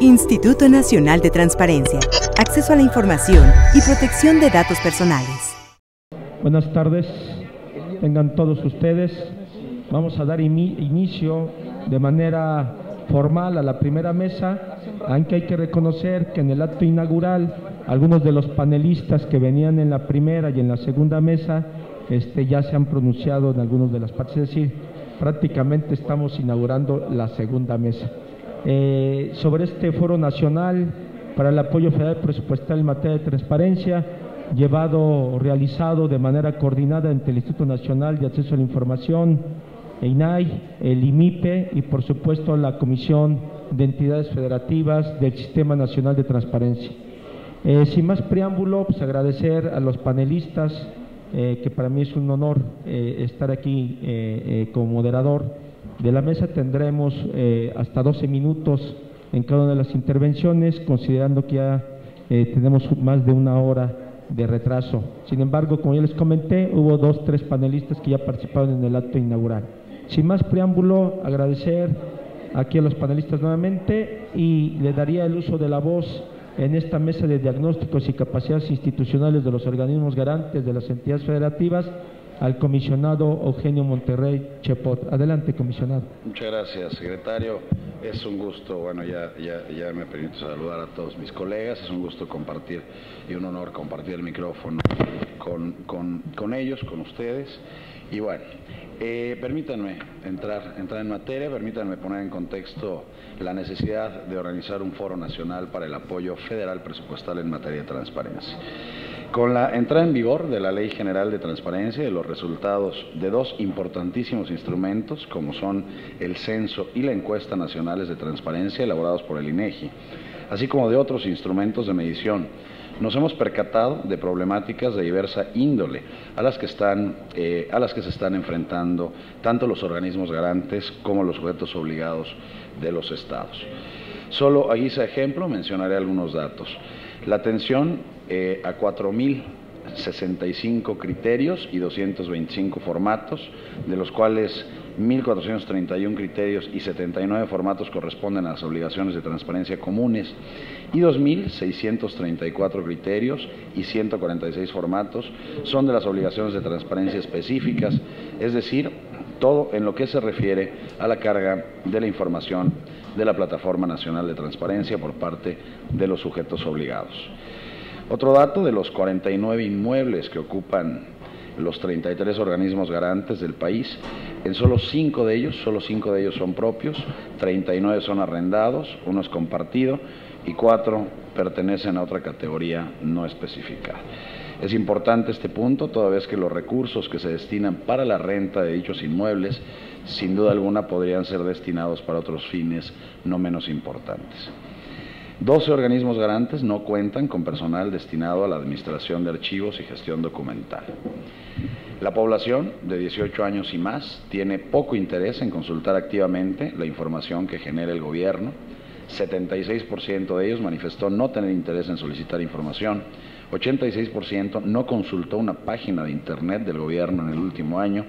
Instituto Nacional de Transparencia, Acceso a la Información y Protección de Datos Personales. Buenas tardes, tengan todos ustedes. Vamos a dar inicio de manera formal a la primera mesa, aunque hay que reconocer que en el acto inaugural algunos de los panelistas que venían en la primera y en la segunda mesa ya se han pronunciado en algunas de las partes, es decir, prácticamente estamos inaugurando la segunda mesa. Sobre este foro nacional para el apoyo federal presupuestal en materia de transparencia, llevado o realizado de manera coordinada entre el Instituto Nacional de Acceso a la Información, INAI, el IMIPE y por supuesto la Comisión de Entidades Federativas del Sistema Nacional de Transparencia. Sin más preámbulo, pues agradecer a los panelistas, que para mí es un honor estar aquí como moderador de la mesa. Tendremos hasta 12 minutos en cada una de las intervenciones, considerando que ya tenemos más de una hora de retraso. Sin embargo, como ya les comenté, hubo tres panelistas que ya participaron en el acto inaugural. Sin más preámbulo, agradecer aquí a los panelistas nuevamente y le daría el uso de la voz en esta mesa de diagnósticos y capacidades institucionales de los organismos garantes de las entidades federativas al comisionado Eugenio Monterrey Chepot. Adelante, comisionado. Muchas gracias, secretario. Es un gusto, bueno, ya me permito saludar a todos mis colegas, es un gusto compartir y un honor compartir el micrófono con ellos, con ustedes. Y bueno, permítanme entrar en materia, permítanme poner en contexto la necesidad de organizar un foro nacional para el apoyo federal presupuestal en materia de transparencia. Con la entrada en vigor de la Ley General de Transparencia y los resultados de dos importantísimos instrumentos, como son el Censo y la Encuesta Nacionales de Transparencia elaborados por el INEGI, así como de otros instrumentos de medición, nos hemos percatado de problemáticas de diversa índole a las que se están enfrentando tanto los organismos garantes como los sujetos obligados de los estados. Solo a guisa de ejemplo mencionaré algunos datos. La atención a 4.065 criterios y 225 formatos, de los cuales 1.431 criterios y 79 formatos corresponden a las obligaciones de transparencia comunes y 2.634 criterios y 146 formatos son de las obligaciones de transparencia específicas, es decir, todo en lo que se refiere a la carga de la información de la Plataforma Nacional de Transparencia por parte de los sujetos obligados. Otro dato, de los 49 inmuebles que ocupan los 33 organismos garantes del país, en solo 5 de ellos son propios, 39 son arrendados, uno es compartido y 4 pertenecen a otra categoría no especificada. Es importante este punto, toda vez que los recursos que se destinan para la renta de dichos inmuebles, sin duda alguna podrían ser destinados para otros fines no menos importantes. 12 organismos garantes no cuentan con personal destinado a la administración de archivos y gestión documental. La población de 18 años y más tiene poco interés en consultar activamente la información que genera el gobierno. 76% de ellos manifestó no tener interés en solicitar información. 86% no consultó una página de internet del gobierno en el último año.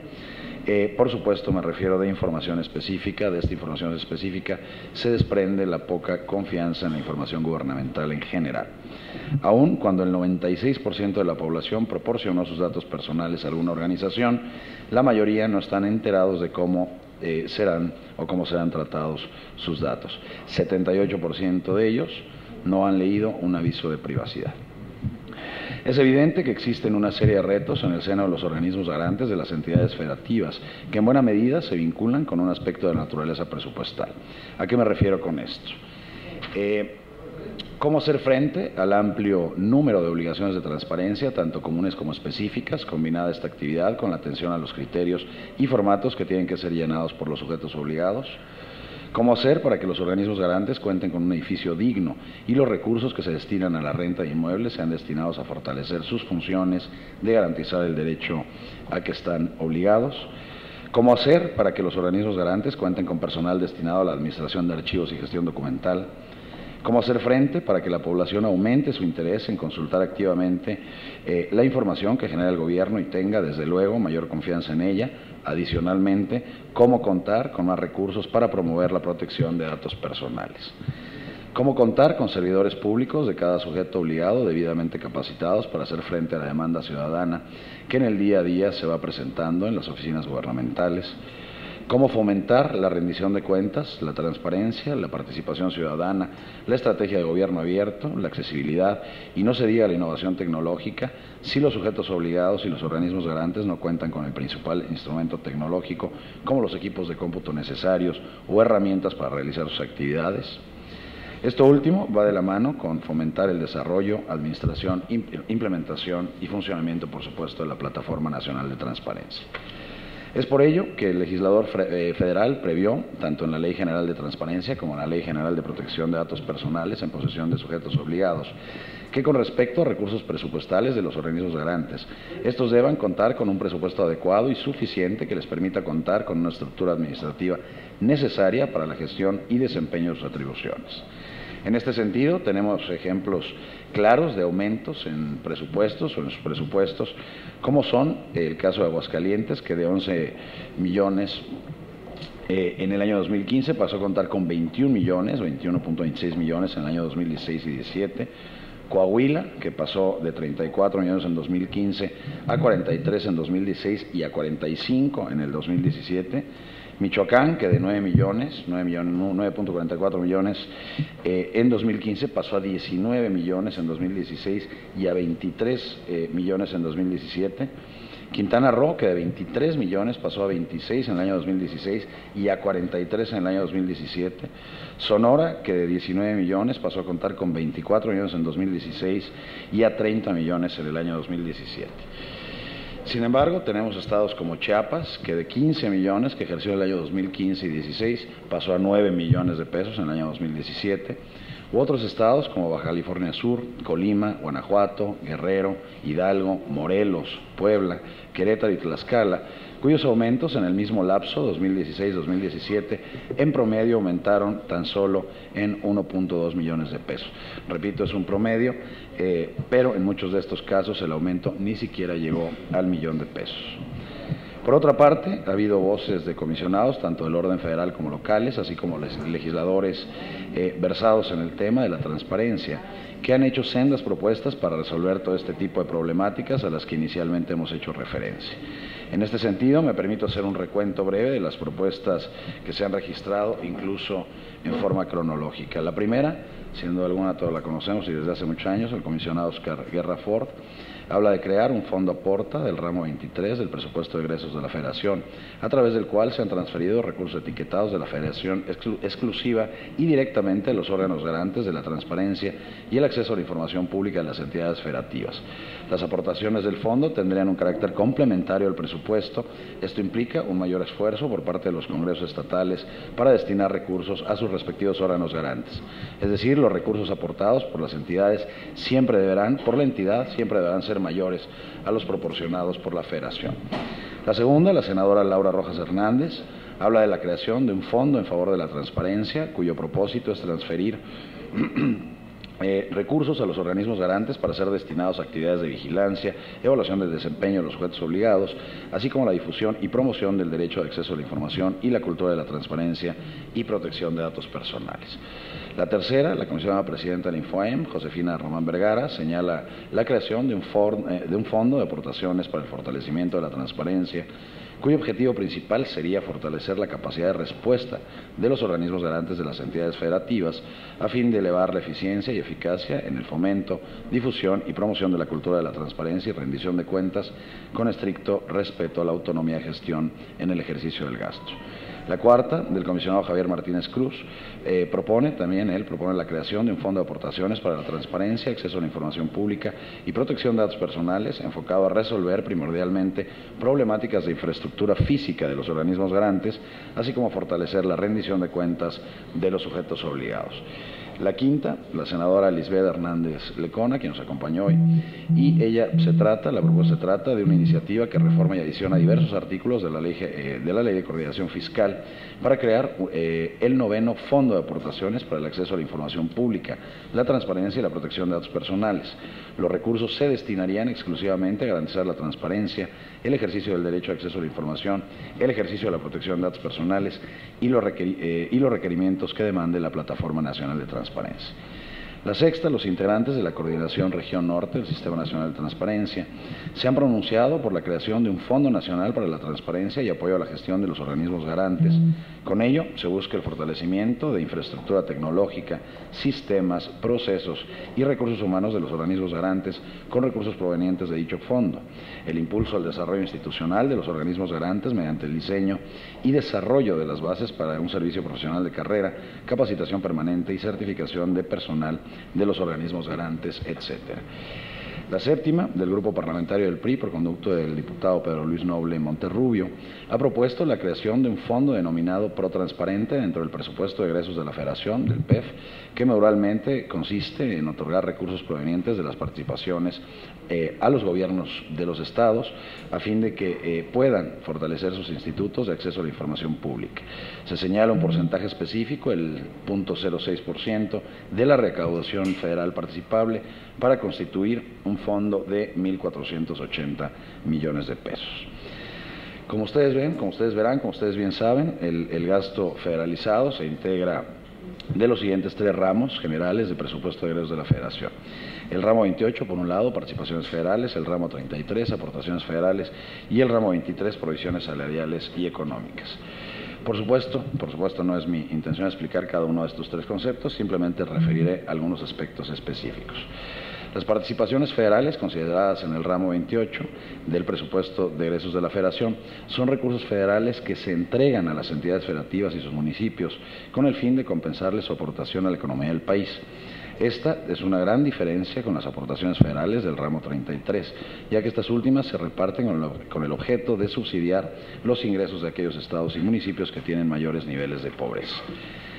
Por supuesto, me refiero de información específica. De esta información específica se desprende la poca confianza en la información gubernamental en general. Aun cuando el 96% de la población proporcionó sus datos personales a alguna organización, la mayoría no están enterados de cómo serán tratados sus datos. 78% de ellos no han leído un aviso de privacidad. Es evidente que existen una serie de retos en el seno de los organismos garantes de las entidades federativas, que en buena medida se vinculan con un aspecto de naturaleza presupuestal. ¿A qué me refiero con esto? ¿Cómo hacer frente al amplio número de obligaciones de transparencia, tanto comunes como específicas, combinada esta actividad con la atención a los criterios y formatos que tienen que ser llenados por los sujetos obligados? ¿Cómo hacer para que los organismos garantes cuenten con un edificio digno y los recursos que se destinan a la renta de inmuebles sean destinados a fortalecer sus funciones de garantizar el derecho a que están obligados? ¿Cómo hacer para que los organismos garantes cuenten con personal destinado a la administración de archivos y gestión documental? ¿Cómo hacer frente para que la población aumente su interés en consultar activamente la información que genera el gobierno y tenga, desde luego, mayor confianza en ella? Adicionalmente, cómo contar con más recursos para promover la protección de datos personales. Cómo contar con servidores públicos de cada sujeto obligado debidamente capacitados para hacer frente a la demanda ciudadana que en el día a día se va presentando en las oficinas gubernamentales. Cómo fomentar la rendición de cuentas, la transparencia, la participación ciudadana, la estrategia de gobierno abierto, la accesibilidad y no se diga la innovación tecnológica si los sujetos obligados y los organismos garantes no cuentan con el principal instrumento tecnológico como los equipos de cómputo necesarios o herramientas para realizar sus actividades. Esto último va de la mano con fomentar el desarrollo, administración, implementación y funcionamiento, por supuesto, de la Plataforma Nacional de Transparencia. Es por ello que el legislador federal previó, tanto en la Ley General de Transparencia como en la Ley General de Protección de Datos Personales en posesión de sujetos obligados, que con respecto a recursos presupuestales de los organismos garantes, estos deban contar con un presupuesto adecuado y suficiente que les permita contar con una estructura administrativa necesaria para la gestión y desempeño de sus atribuciones. En este sentido, tenemos ejemplos claros de aumentos en presupuestos o en sus presupuestos, como son el caso de Aguascalientes, que de 11 millones en el año 2015 pasó a contar con 21 millones, 21.26 millones en el año 2016 y 2017. Coahuila, que pasó de 34 millones en 2015 a 43 en 2016 y a 45 en el 2017. Michoacán, que de 9.44 millones en 2015 pasó a 19 millones en 2016 y a 23 millones en 2017. Quintana Roo, que de 23 millones pasó a 26 en el año 2016 y a 43 en el año 2017. Sonora, que de 19 millones pasó a contar con 24 millones en 2016 y a 30 millones en el año 2017. Sin embargo, tenemos estados como Chiapas, que de 15 millones que ejerció el año 2015 y 2016 pasó a 9 millones de pesos en el año 2017, u otros estados como Baja California Sur, Colima, Guanajuato, Guerrero, Hidalgo, Morelos, Puebla, Querétaro y Tlaxcala, cuyos aumentos en el mismo lapso 2016-2017 en promedio aumentaron tan solo en 1.2 millones de pesos. Repito, es un promedio, pero en muchos de estos casos el aumento ni siquiera llegó al millón de pesos. Por otra parte, ha habido voces de comisionados, tanto del orden federal como locales, así como legisladores versados en el tema de la transparencia, que han hecho sendas propuestas para resolver todo este tipo de problemáticas a las que inicialmente hemos hecho referencia. En este sentido, me permito hacer un recuento breve de las propuestas que se han registrado, incluso en forma cronológica. La primera, sin duda alguna todos la conocemos y desde hace muchos años, el comisionado Oscar Guerra Ford, habla de crear un fondo aporta del ramo 23 del presupuesto de egresos de la Federación, a través del cual se han transferido recursos etiquetados de la Federación exclusiva y directamente a los órganos garantes de la transparencia y el acceso a la información pública de las entidades federativas. Las aportaciones del fondo tendrían un carácter complementario al presupuesto. Esto implica un mayor esfuerzo por parte de los congresos estatales para destinar recursos a sus respectivos órganos garantes. Es decir, los recursos aportados por las entidades siempre deberán, por la entidad, siempre deberán ser mayores a los proporcionados por la Federación. La segunda, la senadora Laura Rojas Hernández, habla de la creación de un fondo en favor de la transparencia, cuyo propósito es transferir recursos a los organismos garantes para ser destinados a actividades de vigilancia, evaluación del desempeño de los sujetos obligados, así como la difusión y promoción del derecho de acceso a la información y la cultura de la transparencia y protección de datos personales. La tercera, la comisionada presidenta del INFOEM, Josefina Román Vergara, señala la creación de un fondo de aportaciones para el fortalecimiento de la transparencia, cuyo objetivo principal sería fortalecer la capacidad de respuesta de los organismos garantes de las entidades federativas a fin de elevar la eficiencia y eficacia en el fomento, difusión y promoción de la cultura de la transparencia y rendición de cuentas con estricto respeto a la autonomía de gestión en el ejercicio del gasto. La cuarta, del comisionado Javier Martínez Cruz, propone la creación de un fondo de aportaciones para la transparencia, acceso a la información pública y protección de datos personales, enfocado a resolver primordialmente problemáticas de infraestructura física de los organismos garantes, así como fortalecer la rendición de cuentas de los sujetos obligados. La quinta, la senadora Lisbeth Hernández Lecona, quien nos acompañó hoy, y la propuesta se trata de una iniciativa que reforma y adiciona diversos artículos de la Ley de Coordinación Fiscal para crear el noveno Fondo de Aportaciones para el Acceso a la Información Pública, la Transparencia y la Protección de Datos Personales. Los recursos se destinarían exclusivamente a garantizar la transparencia, el ejercicio del derecho de acceso a la información, el ejercicio de la protección de datos personales y los requerimientos que demande la Plataforma Nacional de Transparencia Transparencia. La sexta, los integrantes de la Coordinación Región Norte del Sistema Nacional de Transparencia se han pronunciado por la creación de un Fondo Nacional para la Transparencia y apoyo a la gestión de los organismos garantes. Con ello, se busca el fortalecimiento de infraestructura tecnológica, sistemas, procesos y recursos humanos de los organismos garantes con recursos provenientes de dicho fondo, el impulso al desarrollo institucional de los organismos garantes mediante el diseño y desarrollo de las bases para un servicio profesional de carrera, capacitación permanente y certificación de personal de los organismos garantes, etcétera. La séptima, del Grupo Parlamentario del PRI, por conducto del diputado Pedro Luis Noble Monterrubio, ha propuesto la creación de un fondo denominado Protransparente dentro del presupuesto de egresos de la Federación, del PEF, que modalmente consiste en otorgar recursos provenientes de las participaciones a los gobiernos de los estados, a fin de que puedan fortalecer sus institutos de acceso a la información pública. Se señala un porcentaje específico, el 0.06% de la recaudación federal participable, para constituir un fondo de 1.480 millones de pesos. Como ustedes ven, como ustedes verán, como ustedes bien saben, el gasto federalizado se integra de los siguientes tres ramos generales de presupuesto de egresos de la Federación. El ramo 28, por un lado, participaciones federales, el ramo 33, aportaciones federales, y el ramo 23, provisiones salariales y económicas. Por supuesto, no es mi intención explicar cada uno de estos tres conceptos, simplemente referiré algunos aspectos específicos. Las participaciones federales consideradas en el ramo 28 del presupuesto de egresos de la Federación son recursos federales que se entregan a las entidades federativas y sus municipios con el fin de compensarles su aportación a la economía del país. Esta es una gran diferencia con las aportaciones federales del ramo 33, ya que estas últimas se reparten con el objeto de subsidiar los ingresos de aquellos estados y municipios que tienen mayores niveles de pobreza.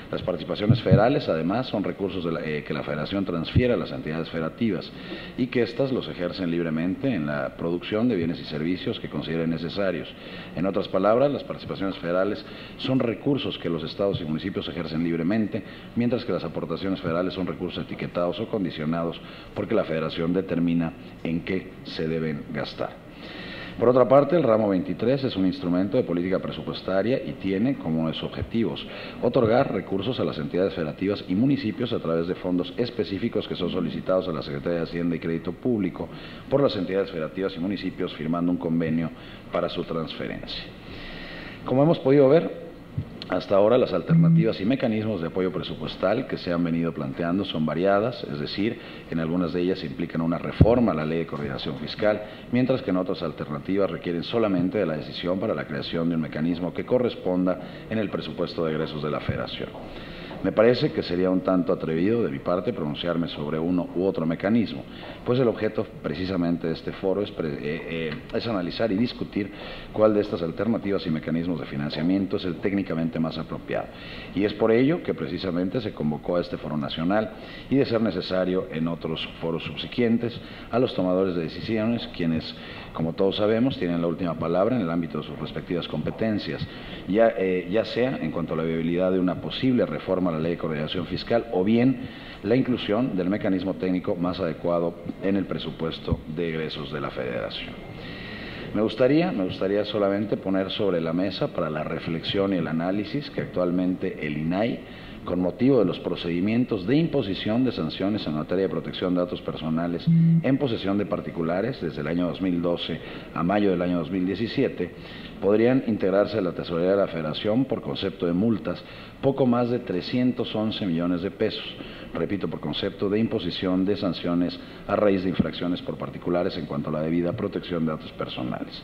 Las participaciones federales, además, son recursos que la Federación transfiere a las entidades federativas y que éstas los ejercen libremente en la producción de bienes y servicios que consideren necesarios. En otras palabras, las participaciones federales son recursos que los estados y municipios ejercen libremente, mientras que las aportaciones federales son recursos etiquetados o condicionados porque la Federación determina en qué se deben gastar. Por otra parte, el ramo 23 es un instrumento de política presupuestaria y tiene como uno de sus objetivos otorgar recursos a las entidades federativas y municipios a través de fondos específicos que son solicitados a la Secretaría de Hacienda y Crédito Público por las entidades federativas y municipios firmando un convenio para su transferencia. Como hemos podido ver, hasta ahora las alternativas y mecanismos de apoyo presupuestal que se han venido planteando son variadas, es decir, en algunas de ellas implican una reforma a la Ley de Coordinación Fiscal, mientras que en otras alternativas requieren solamente de la decisión para la creación de un mecanismo que corresponda en el presupuesto de egresos de la Federación. Me parece que sería un tanto atrevido de mi parte pronunciarme sobre uno u otro mecanismo, pues el objeto precisamente de este foro es analizar y discutir cuál de estas alternativas y mecanismos de financiamiento es el técnicamente más apropiado. Y es por ello que precisamente se convocó a este foro nacional y, de ser necesario, en otros foros subsiguientes, a los tomadores de decisiones, quienes, como todos sabemos, tienen la última palabra en el ámbito de sus respectivas competencias, ya sea en cuanto a la viabilidad de una posible reforma a la Ley de Coordinación Fiscal o bien la inclusión del mecanismo técnico más adecuado en el presupuesto de egresos de la Federación. Me gustaría solamente poner sobre la mesa para la reflexión y el análisis que actualmente el INAI, con motivo de los procedimientos de imposición de sanciones en materia de protección de datos personales en posesión de particulares desde el año 2012 a mayo del año 2017, podrían integrarse a la Tesorería de la Federación por concepto de multas poco más de 311 millones de pesos, repito, por concepto de imposición de sanciones a raíz de infracciones por particulares en cuanto a la debida protección de datos personales.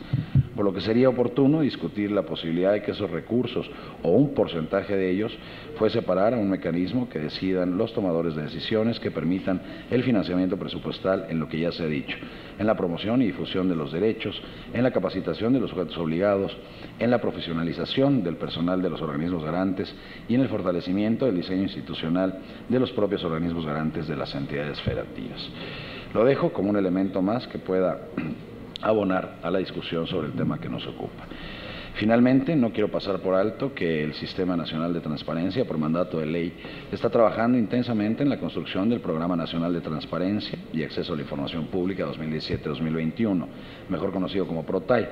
Por lo que sería oportuno discutir la posibilidad de que esos recursos o un porcentaje de ellos fuese parar a un mecanismo que decidan los tomadores de decisiones que permitan el financiamiento presupuestal en lo que ya se ha dicho, en la promoción y difusión de los derechos, en la capacitación de los sujetos obligados, en la profesionalización del personal de los organismos garantes y en el fortalecimiento del diseño institucional de los propios organismos garantes de las entidades federativas. Lo dejo como un elemento más que pueda abonar a la discusión sobre el tema que nos ocupa. Finalmente, no quiero pasar por alto que el Sistema Nacional de Transparencia, por mandato de ley, está trabajando intensamente en la construcción del Programa Nacional de Transparencia y Acceso a la Información Pública 2017-2021, mejor conocido como ProTAI,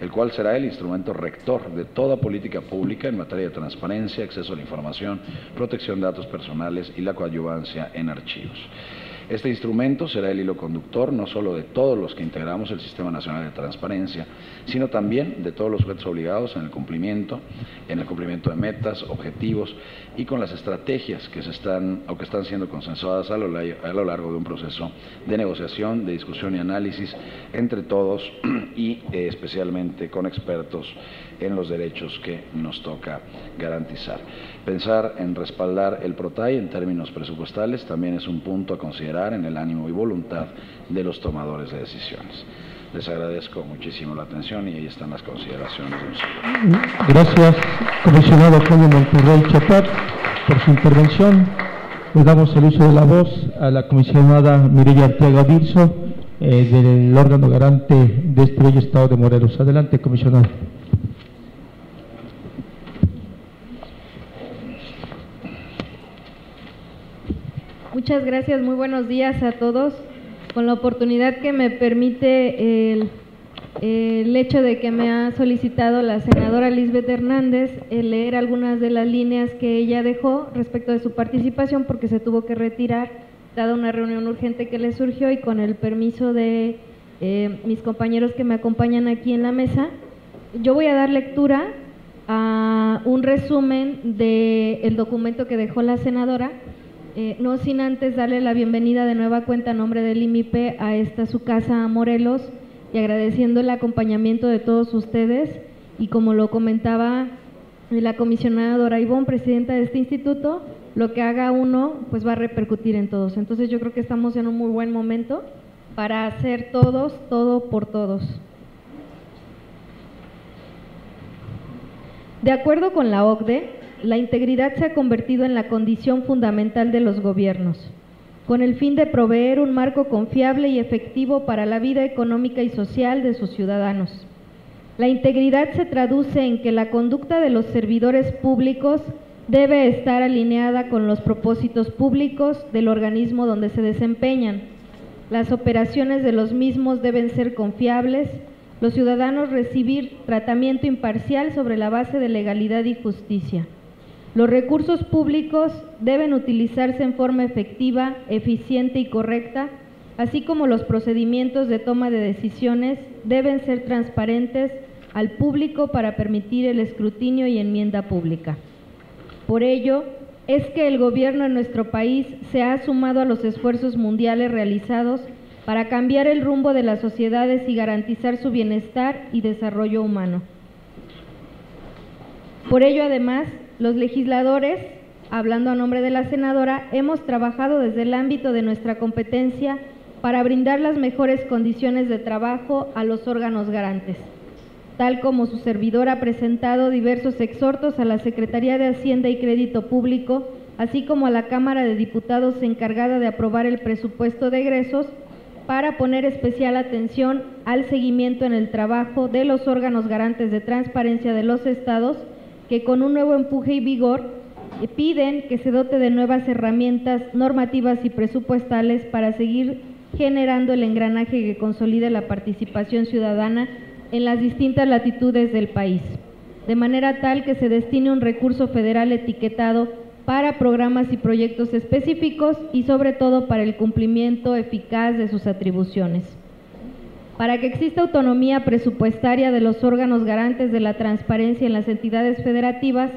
el cual será el instrumento rector de toda política pública en materia de transparencia, acceso a la información, protección de datos personales y la coadyuvancia en archivos. Este instrumento será el hilo conductor no solo de todos los que integramos el Sistema Nacional de Transparencia, sino también de todos los sujetos obligados en el cumplimiento de metas, objetivos y con las estrategias que están siendo consensuadas a lo largo de un proceso de negociación, de discusión y análisis entre todos y especialmente con expertos en los derechos que nos toca garantizar. Pensar en respaldar el ProTAI en términos presupuestales también es un punto a considerar en el ánimo y voluntad de los tomadores de decisiones. Les agradezco muchísimo la atención y ahí están las consideraciones de un segundo. Gracias, comisionado Eugenio Monterrey Chepot, por su intervención. Le damos el uso de la voz a la comisionada Mireya Tejada Dirzo, del órgano garante de este bello estado de Morelos. Adelante, comisionado. Muchas gracias, muy buenos días a todos. Con la oportunidad que me permite el hecho de que me ha solicitado la senadora Lisbeth Hernández leer algunas de las líneas que ella dejó respecto de su participación, porque se tuvo que retirar, dada una reunión urgente que le surgió, y con el permiso de mis compañeros que me acompañan aquí en la mesa, yo voy a dar lectura a un resumen del documento que dejó la senadora. No sin antes darle la bienvenida de nueva cuenta a nombre del IMIPE a esta su casa a Morelos y agradeciendo el acompañamiento de todos ustedes. Y como lo comentaba la comisionada Dora Ivón, presidenta de este instituto, lo que haga uno pues va a repercutir en todos. Entonces yo creo que estamos en un muy buen momento para hacer todos, todo por todos. De acuerdo con la OCDE, la integridad se ha convertido en la condición fundamental de los gobiernos, con el fin de proveer un marco confiable y efectivo para la vida económica y social de sus ciudadanos. La integridad se traduce en que la conducta de los servidores públicos debe estar alineada con los propósitos públicos del organismo donde se desempeñan. Las operaciones de los mismos deben ser confiables, los ciudadanos recibir tratamiento imparcial sobre la base de legalidad y justicia. Los recursos públicos deben utilizarse en forma efectiva, eficiente y correcta, así como los procedimientos de toma de decisiones deben ser transparentes al público para permitir el escrutinio y enmienda pública. Por ello, es que el gobierno en nuestro país se ha sumado a los esfuerzos mundiales realizados para cambiar el rumbo de las sociedades y garantizar su bienestar y desarrollo humano. Por ello, además, los legisladores, hablando a nombre de la senadora, hemos trabajado desde el ámbito de nuestra competencia para brindar las mejores condiciones de trabajo a los órganos garantes, tal como su servidor ha presentado diversos exhortos a la Secretaría de Hacienda y Crédito Público, así como a la Cámara de Diputados encargada de aprobar el presupuesto de egresos, para poner especial atención al seguimiento en el trabajo de los órganos garantes de transparencia de los estados, que con un nuevo empuje y vigor piden que se dote de nuevas herramientas normativas y presupuestales para seguir generando el engranaje que consolide la participación ciudadana en las distintas latitudes del país, de manera tal que se destine un recurso federal etiquetado para programas y proyectos específicos y sobre todo para el cumplimiento eficaz de sus atribuciones. Para que exista autonomía presupuestaria de los órganos garantes de la transparencia en las entidades federativas,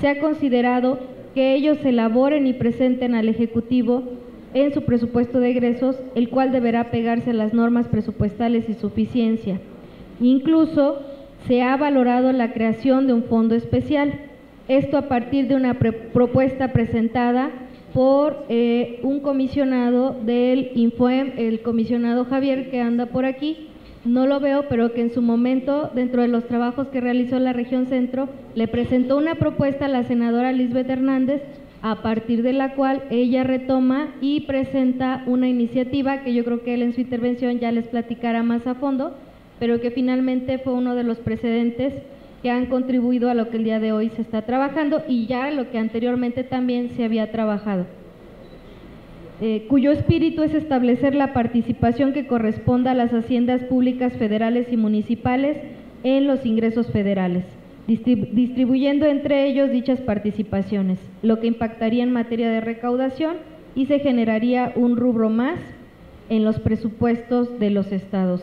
se ha considerado que ellos elaboren y presenten al Ejecutivo en su presupuesto de egresos, el cual deberá apegarse a las normas presupuestales y suficiencia. Incluso se ha valorado la creación de un fondo especial, esto a partir de una propuesta presentada por un comisionado del INFOEM, el comisionado Javier, que anda por aquí, no lo veo, pero que en su momento, dentro de los trabajos que realizó la Región Centro, le presentó una propuesta a la senadora Lisbeth Hernández, a partir de la cual ella retoma y presenta una iniciativa que yo creo que él en su intervención ya les platicará más a fondo, pero que finalmente fue uno de los precedentes que han contribuido a lo que el día de hoy se está trabajando y ya lo que anteriormente también se había trabajado, cuyo espíritu es establecer la participación que corresponda a las haciendas públicas federales y municipales en los ingresos federales, distribuyendo entre ellos dichas participaciones, lo que impactaría en materia de recaudación y se generaría un rubro más en los presupuestos de los estados.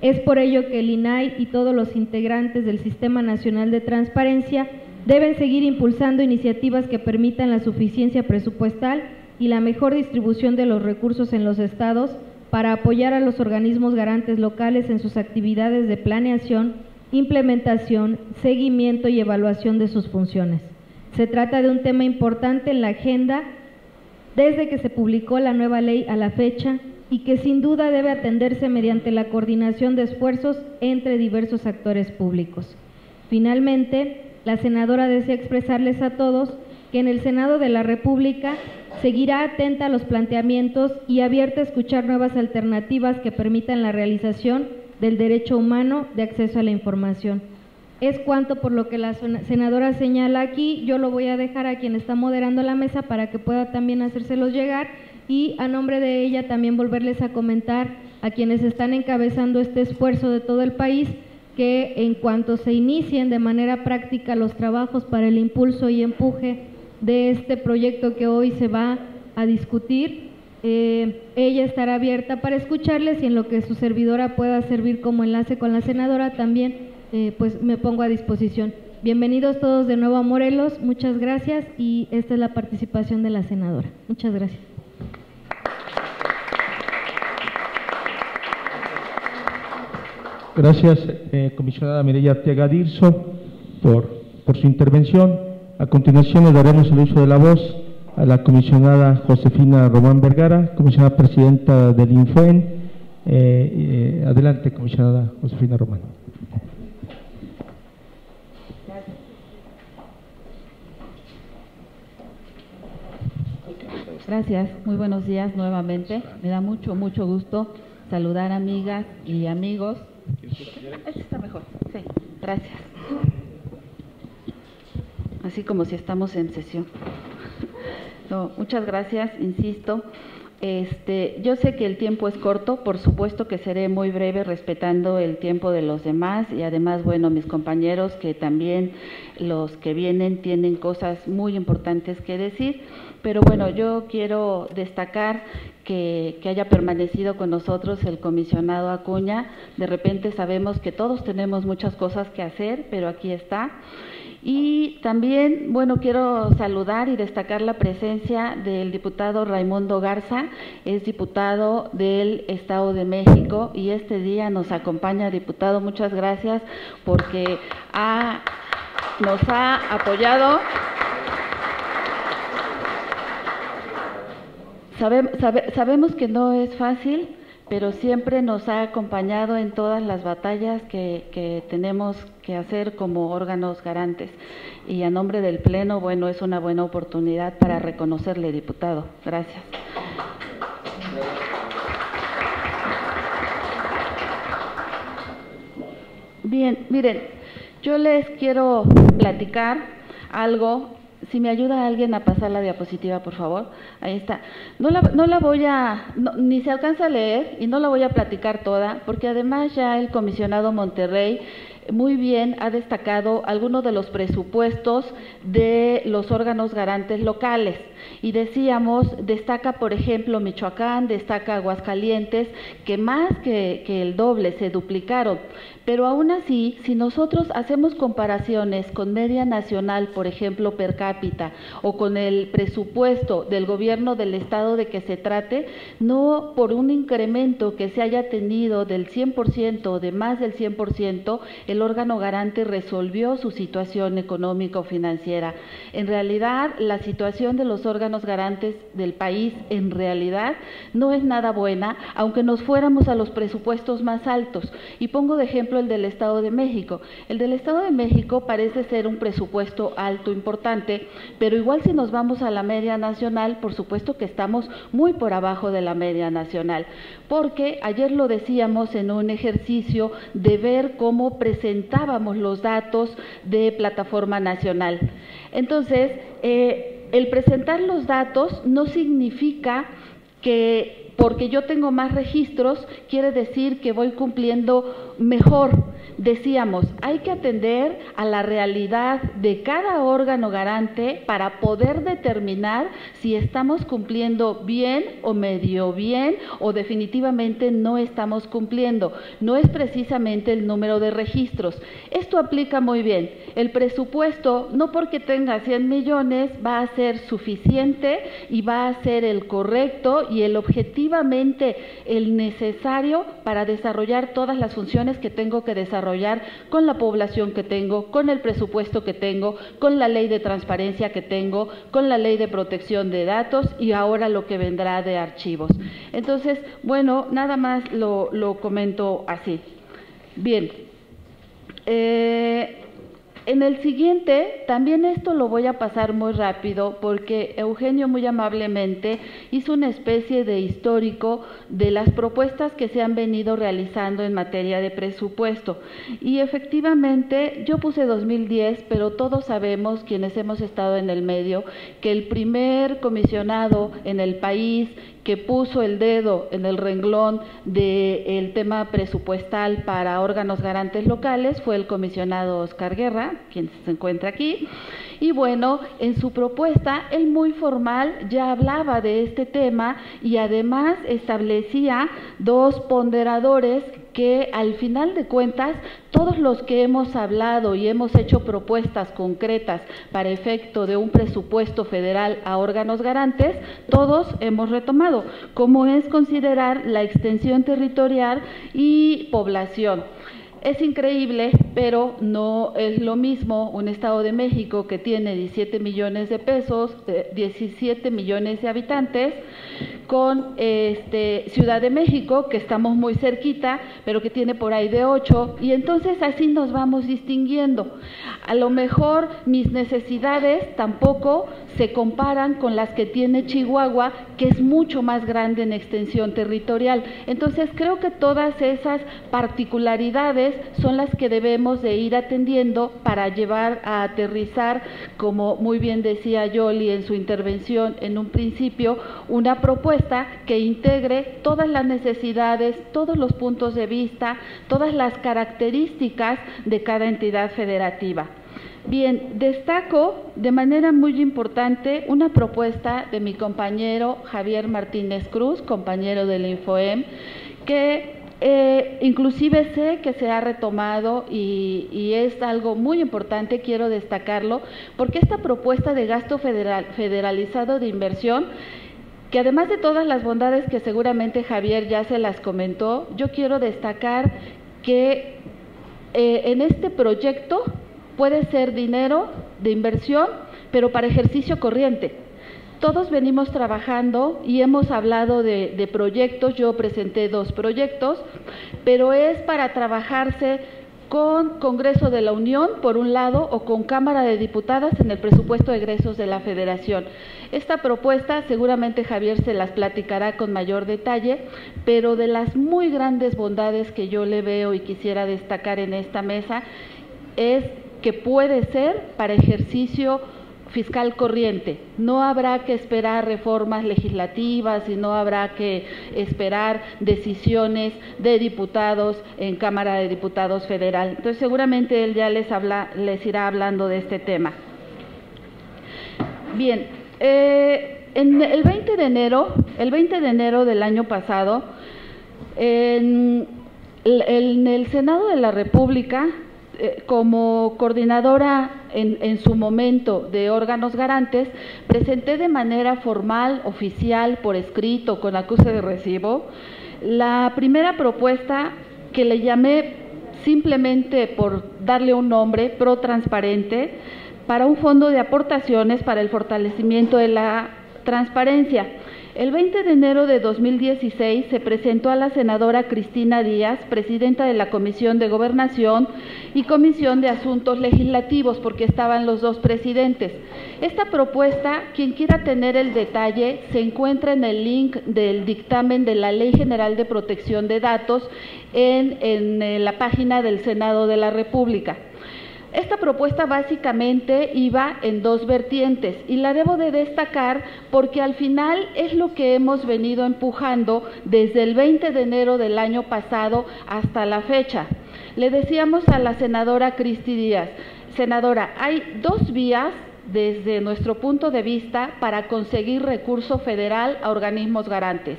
Es por ello que el INAI y todos los integrantes del Sistema Nacional de Transparencia deben seguir impulsando iniciativas que permitan la suficiencia presupuestal y la mejor distribución de los recursos en los estados para apoyar a los organismos garantes locales en sus actividades de planeación, implementación, seguimiento y evaluación de sus funciones. Se trata de un tema importante en la agenda desde que se publicó la nueva ley a la fecha, y que sin duda debe atenderse mediante la coordinación de esfuerzos entre diversos actores públicos. Finalmente, la senadora desea expresarles a todos que en el Senado de la República seguirá atenta a los planteamientos y abierta a escuchar nuevas alternativas que permitan la realización del derecho humano de acceso a la información. Es cuanto por lo que la senadora señala aquí. Yo lo voy a dejar a quien está moderando la mesa para que pueda también hacérselos llegar. Y a nombre de ella también volverles a comentar a quienes están encabezando este esfuerzo de todo el país que en cuanto se inicien de manera práctica los trabajos para el impulso y empuje de este proyecto que hoy se va a discutir, ella estará abierta para escucharles y en lo que su servidora pueda servir como enlace con la senadora también, pues me pongo a disposición. Bienvenidos todos de nuevo a Morelos, muchas gracias y esta es la participación de la senadora. Muchas gracias. Gracias, comisionada Mireya Tejada Dirzo, por su intervención. A continuación le daremos el uso de la voz a la comisionada Josefina Román Vergara, comisionada presidenta del INFOEM. Adelante, comisionada Josefina Román. Gracias, muy buenos días nuevamente. Me da mucho gusto saludar amigas y amigos. Está mejor, sí, gracias. Así como si estamos en sesión. No, muchas gracias, insisto. Yo sé que el tiempo es corto, por supuesto que seré muy breve respetando el tiempo de los demás y además, bueno, mis compañeros que también los que vienen tienen cosas muy importantes que decir. Pero bueno, yo quiero destacar que haya permanecido con nosotros el comisionado Acuña. De repente sabemos que todos tenemos muchas cosas que hacer, pero aquí está. Y también, bueno, quiero saludar y destacar la presencia del diputado Raimundo Garza, es diputado del Estado de México y este día nos acompaña. Diputado, muchas gracias porque nos ha apoyado. Sabemos que no es fácil, pero siempre nos ha acompañado en todas las batallas que tenemos que hacer como órganos garantes. Y a nombre del Pleno, bueno, es una buena oportunidad para reconocerle, diputado. Gracias. Bien, miren, yo les quiero platicar algo. Si me ayuda alguien a pasar la diapositiva, por favor. Ahí está. Ni se alcanza a leer y no la voy a platicar toda, porque además ya el comisionado Monterrey muy bien ha destacado algunos de los presupuestos de los órganos garantes locales. Y decíamos, destaca por ejemplo Michoacán, destaca Aguascalientes, que más que el doble se duplicaron. Pero aún así, si nosotros hacemos comparaciones con media nacional, por ejemplo, per cápita, o con el presupuesto del gobierno del estado de que se trate, no por un incremento que se haya tenido del 100% o de más del 100%, el órgano garante resolvió su situación económico-financiera. En realidad, la situación de los órganos garantes del país en realidad no es nada buena, aunque nos fuéramos a los presupuestos más altos. Y pongo de ejemplo el del Estado de México. El del Estado de México parece ser un presupuesto alto, importante, pero igual si nos vamos a la media nacional, por supuesto que estamos muy por abajo de la media nacional, porque ayer lo decíamos en un ejercicio de ver cómo presentábamos los datos de Plataforma Nacional. Entonces, el presentar los datos no significa que porque yo tengo más registros quiere decir que voy cumpliendo mejor. Decíamos, hay que atender a la realidad de cada órgano garante para poder determinar si estamos cumpliendo bien o medio bien o definitivamente no estamos cumpliendo. No es precisamente el número de registros. Esto aplica muy bien. El presupuesto, no porque tenga 100 millones, va a ser suficiente y va a ser el correcto y el objetivamente el necesario para desarrollar todas las funciones que tengo que desarrollar con la población que tengo, con el presupuesto que tengo, con la ley de transparencia que tengo, con la ley de protección de datos y ahora lo que vendrá de archivos. Entonces, bueno, nada más lo comento así. Bien, en el siguiente, también esto lo voy a pasar muy rápido porque Eugenio muy amablemente hizo una especie de histórico de las propuestas que se han venido realizando en materia de presupuesto. Y efectivamente, yo puse 2010, pero todos sabemos, quienes hemos estado en el medio, que el primer comisionado en el país que puso el dedo en el renglón del tema presupuestal para órganos garantes locales fue el comisionado Oscar Guerra, quien se encuentra aquí. Y bueno, en su propuesta, él muy formal ya hablaba de este tema y además establecía dos ponderadores que al final de cuentas, todos los que hemos hablado y hemos hecho propuestas concretas para efecto de un presupuesto federal a órganos garantes, todos hemos retomado, como es considerar la extensión territorial y población. Es increíble, pero no es lo mismo un Estado de México que tiene 17 millones de pesos, 17 millones de habitantes, con Ciudad de México, que estamos muy cerquita, pero que tiene por ahí de 8, y entonces así nos vamos distinguiendo. A lo mejor mis necesidades tampoco se comparan con las que tiene Chihuahua, que es mucho más grande en extensión territorial. Entonces, creo que todas esas particularidades son las que debemos de ir atendiendo para llevar a aterrizar, como muy bien decía Yoli en su intervención en un principio, una propuesta que integre todas las necesidades, todos los puntos de vista, todas las características de cada entidad federativa. Bien, destaco de manera muy importante una propuesta de mi compañero Javier Martínez Cruz, compañero del INFOEM, que inclusive sé que se ha retomado y es algo muy importante, quiero destacarlo, porque esta propuesta de gasto federalizado de inversión, que además de todas las bondades que seguramente Javier ya se las comentó, yo quiero destacar que en este proyecto puede ser dinero de inversión, pero para ejercicio corriente. Todos venimos trabajando y hemos hablado de proyectos, yo presenté dos proyectos, pero es para trabajarse con Congreso de la Unión, por un lado, o con Cámara de Diputadas en el presupuesto de egresos de la Federación. Esta propuesta seguramente Javier se las platicará con mayor detalle, pero de las muy grandes bondades que yo le veo y quisiera destacar en esta mesa es que puede ser para ejercicio fiscal corriente. No habrá que esperar reformas legislativas y no habrá que esperar decisiones de diputados en Cámara de Diputados Federal. Entonces, seguramente él ya les irá hablando de este tema. Bien, en el 20 de enero del año pasado, en el Senado de la República, como coordinadora en su momento de órganos garantes, presenté de manera formal, oficial, por escrito, con acuse de recibo, la primera propuesta que le llamé simplemente por darle un nombre, Protransparente, para un fondo de aportaciones para el fortalecimiento de la transparencia. El 20 de enero de 2016 se presentó a la senadora Cristina Díaz, presidenta de la Comisión de Gobernación y Comisión de Asuntos Legislativos, porque estaban los dos presidentes. Esta propuesta, quien quiera tener el detalle, se encuentra en el link del dictamen de la Ley General de Protección de Datos en la página del Senado de la República. Esta propuesta básicamente iba en dos vertientes y la debo de destacar porque al final es lo que hemos venido empujando desde el 20 de enero del año pasado hasta la fecha. Le decíamos a la senadora Cristi Díaz, senadora, hay dos vías desde nuestro punto de vista para conseguir recurso federal a organismos garantes.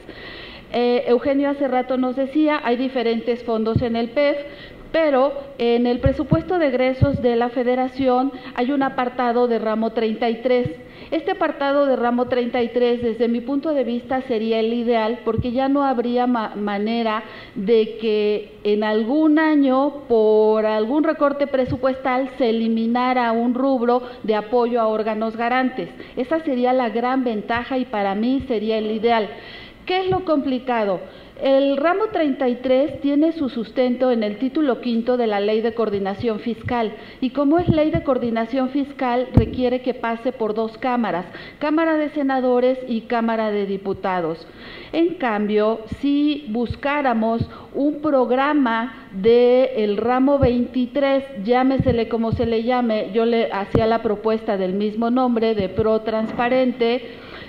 Eugenio hace rato nos decía, hay diferentes fondos en el PEF, pero en el presupuesto de egresos de la Federación hay un apartado de ramo 33. Este apartado de ramo 33, desde mi punto de vista, sería el ideal porque ya no habría manera de que en algún año, por algún recorte presupuestal, se eliminara un rubro de apoyo a órganos garantes. Esa sería la gran ventaja y para mí sería el ideal. ¿Qué es lo complicado? El ramo 33 tiene su sustento en el título quinto de la Ley de Coordinación Fiscal y como es Ley de Coordinación Fiscal requiere que pase por dos cámaras, Cámara de Senadores y Cámara de Diputados. En cambio, si buscáramos un programa del ramo 23, llámesele como se le llame, yo le hacía la propuesta del mismo nombre de Protransparente,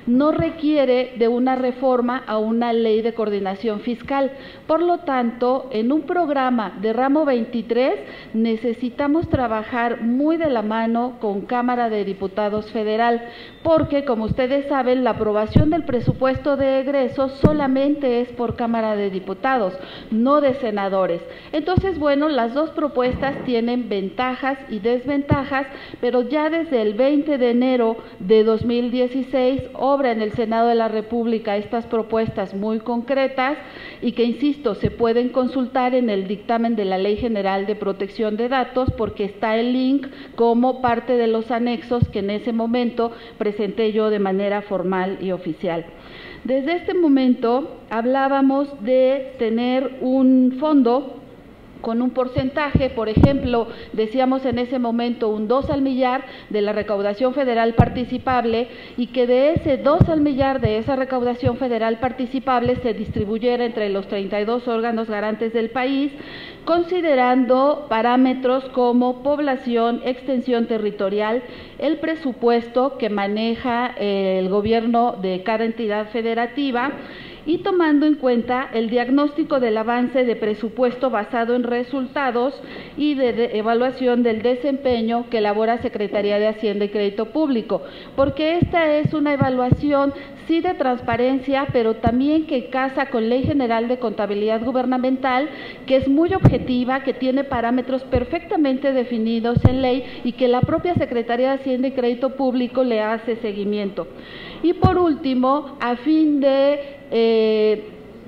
no requiere de una reforma a una ley de coordinación fiscal. Por lo tanto, en un programa de ramo 23 necesitamos trabajar muy de la mano con Cámara de Diputados Federal, porque como ustedes saben, la aprobación del presupuesto de egresos solamente es por Cámara de Diputados, no de senadores. Entonces, bueno, las dos propuestas tienen ventajas y desventajas, pero ya desde el 20 de enero de 2016, obra en el Senado de la República estas propuestas muy concretas y que, insisto, se pueden consultar en el dictamen de la Ley General de Protección de Datos porque está el link como parte de los anexos que en ese momento presenté yo de manera formal y oficial. Desde este momento hablábamos de tener un fondo con un porcentaje, por ejemplo, decíamos en ese momento un 2 al millar de la recaudación federal participable y que de ese 2 al millar de esa recaudación federal participable se distribuyera entre los 32 órganos garantes del país, considerando parámetros como población, extensión territorial, el presupuesto que maneja el gobierno de cada entidad federativa, y tomando en cuenta el diagnóstico del avance de presupuesto basado en resultados y de evaluación del desempeño que elabora Secretaría de Hacienda y Crédito Público, porque esta es una evaluación sí de transparencia, pero también que casa con Ley General de Contabilidad Gubernamental, que es muy objetiva, que tiene parámetros perfectamente definidos en ley y que la propia Secretaría de Hacienda y Crédito Público le hace seguimiento. Y por último, a fin de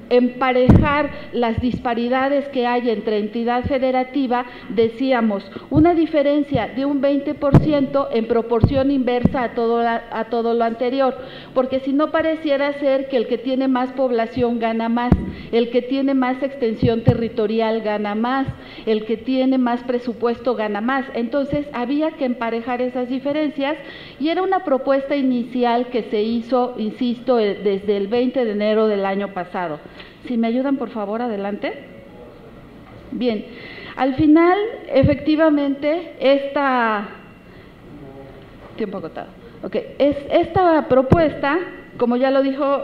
emparejar las disparidades que hay entre entidad federativa, decíamos una diferencia de un 20% en proporción inversa a todo lo anterior, porque si no pareciera ser que el que tiene más población gana más, el que tiene más extensión territorial gana más, el que tiene más presupuesto gana más. Entonces había que emparejar esas diferencias y era una propuesta inicial que se hizo, insisto, desde el 20 de enero del año pasado. Si me ayudan, por favor, adelante. Bien, al final, efectivamente, tiempo agotado. Okay. Esta propuesta, como ya lo dijo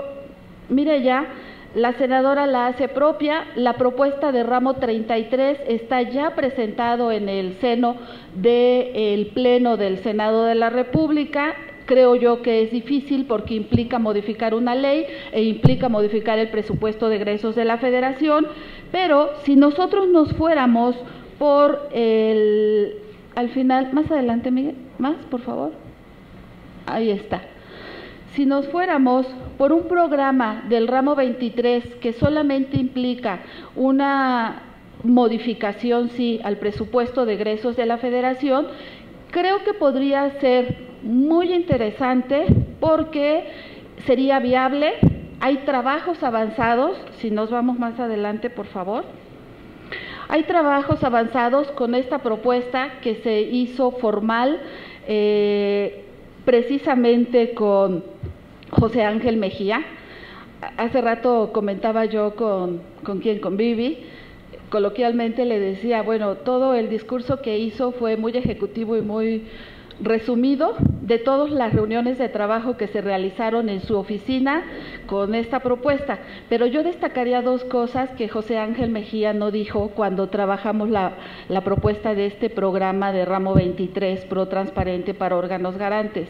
Mireya, la senadora la hace propia, la propuesta de ramo 33 está ya presentado en el seno del Pleno del Senado de la República. Creo yo que es difícil porque implica modificar una ley e implica modificar el presupuesto de egresos de la Federación, pero si nosotros nos fuéramos por el… al final, más adelante, Miguel, más, por favor, ahí está. Si nos fuéramos por un programa del ramo 23 que solamente implica una modificación, sí, al presupuesto de egresos de la Federación, creo que podría ser muy interesante porque sería viable, Hay trabajos avanzados, si nos vamos más adelante, por favor. Hay trabajos avanzados con esta propuesta que se hizo formal precisamente con José Ángel Mejía. Hace rato comentaba yo con quien conviví, coloquialmente le decía, bueno, todo el discurso que hizo fue muy ejecutivo y muy resumido de todas las reuniones de trabajo que se realizaron en su oficina con esta propuesta, pero yo destacaría dos cosas que José Ángel Mejía no dijo cuando trabajamos la propuesta de este programa de ramo 23 Protransparente para órganos garantes.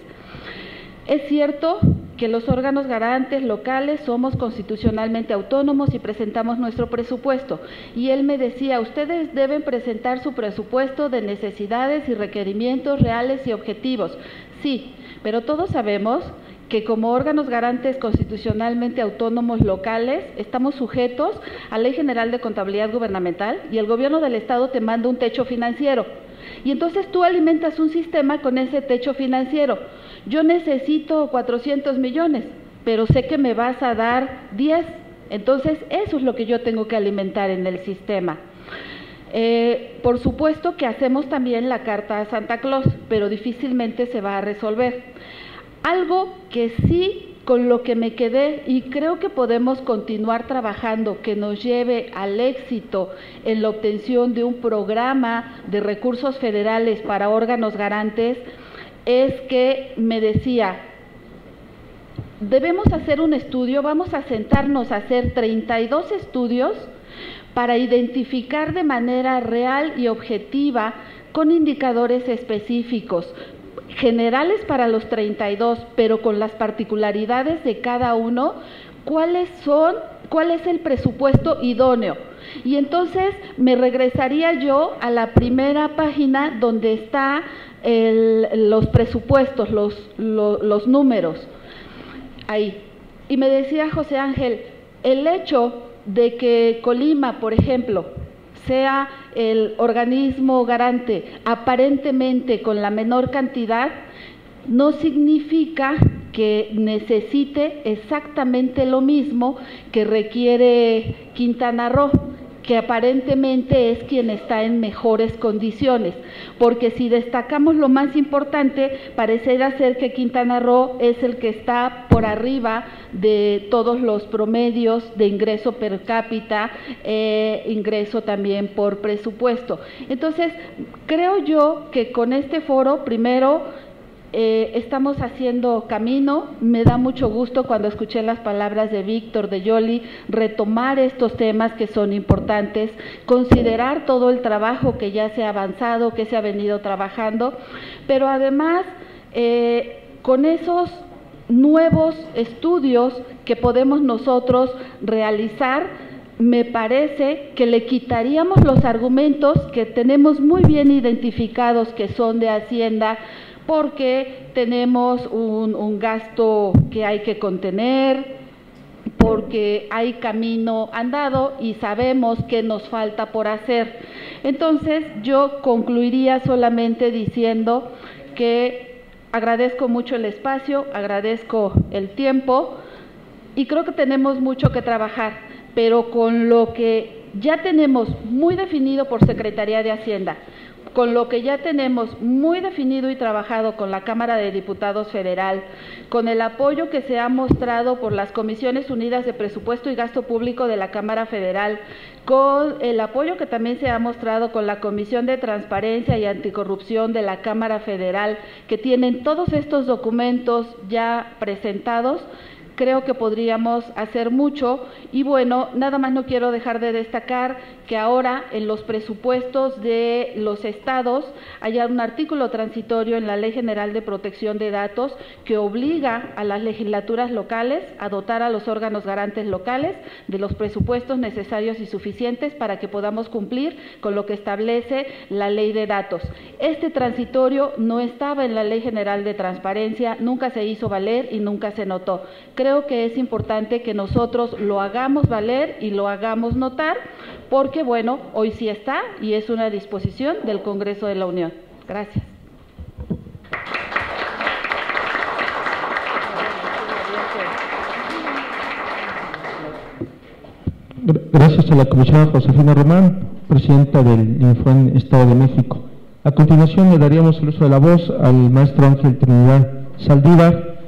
Es cierto que los órganos garantes locales somos constitucionalmente autónomos y presentamos nuestro presupuesto. Y él me decía, ustedes deben presentar su presupuesto de necesidades y requerimientos reales y objetivos. Sí, pero todos sabemos que como órganos garantes constitucionalmente autónomos locales estamos sujetos a la Ley General de Contabilidad Gubernamental y el gobierno del Estado te manda un techo financiero. Y entonces tú alimentas un sistema con ese techo financiero. Yo necesito 400 millones, pero sé que me vas a dar 10. Entonces, eso es lo que yo tengo que alimentar en el sistema. Por supuesto que hacemos también la carta a Santa Claus, pero difícilmente se va a resolver. Algo que sí, con lo que me quedé y creo que podemos continuar trabajando, que nos lleve al éxito en la obtención de un programa de recursos federales para órganos garantes, es que me decía, debemos hacer un estudio, vamos a sentarnos a hacer 32 estudios para identificar de manera real y objetiva con indicadores específicos, generales para los 32, pero con las particularidades de cada uno, cuál es el presupuesto idóneo. Y entonces me regresaría yo a la primera página donde está los presupuestos, los números, ahí. Y me decía José Ángel, el hecho de que Colima, por ejemplo, sea el organismo garante aparentemente con la menor cantidad, no significa que necesite exactamente lo mismo que requiere Quintana Roo, que aparentemente es quien está en mejores condiciones, porque si destacamos lo más importante, pareciera ser que Quintana Roo es el que está por arriba de todos los promedios de ingreso per cápita, ingreso también por presupuesto. Entonces, creo yo que con este foro, primero, estamos haciendo camino. Me da mucho gusto cuando escuché las palabras de Víctor, de Yoli, retomar estos temas que son importantes, considerar todo el trabajo que ya se ha avanzado, que se ha venido trabajando, pero además con esos nuevos estudios que podemos nosotros realizar, me parece que le quitaríamos los argumentos que tenemos muy bien identificados que son de Hacienda, porque tenemos un gasto que hay que contener, porque hay camino andado y sabemos que nos falta por hacer. Entonces, yo concluiría solamente diciendo que agradezco mucho el espacio, agradezco el tiempo y creo que tenemos mucho que trabajar, pero con lo que ya tenemos muy definido por Secretaría de Hacienda, con lo que ya tenemos muy definido y trabajado con la Cámara de Diputados Federal, con el apoyo que se ha mostrado por las Comisiones Unidas de Presupuesto y Gasto Público de la Cámara Federal, con el apoyo que también se ha mostrado con la Comisión de Transparencia y Anticorrupción de la Cámara Federal, que tienen todos estos documentos ya presentados, creo que podríamos hacer mucho. Y bueno, nada más no quiero dejar de destacar que ahora en los presupuestos de los estados hay un artículo transitorio en la Ley General de Protección de Datos que obliga a las legislaturas locales a dotar a los órganos garantes locales de los presupuestos necesarios y suficientes para que podamos cumplir con lo que establece la Ley de Datos. Este transitorio no estaba en la Ley General de Transparencia, nunca se hizo valer y nunca se notó. Creo que es importante que nosotros lo hagamos valer y lo hagamos notar, porque bueno, hoy sí está y es una disposición del Congreso de la Unión. Gracias. Gracias a la comisionada Josefina Román, presidenta del INFOEM Estado de México. A continuación le daríamos el uso de la voz al maestro Ángel Trinidad Zaldívar,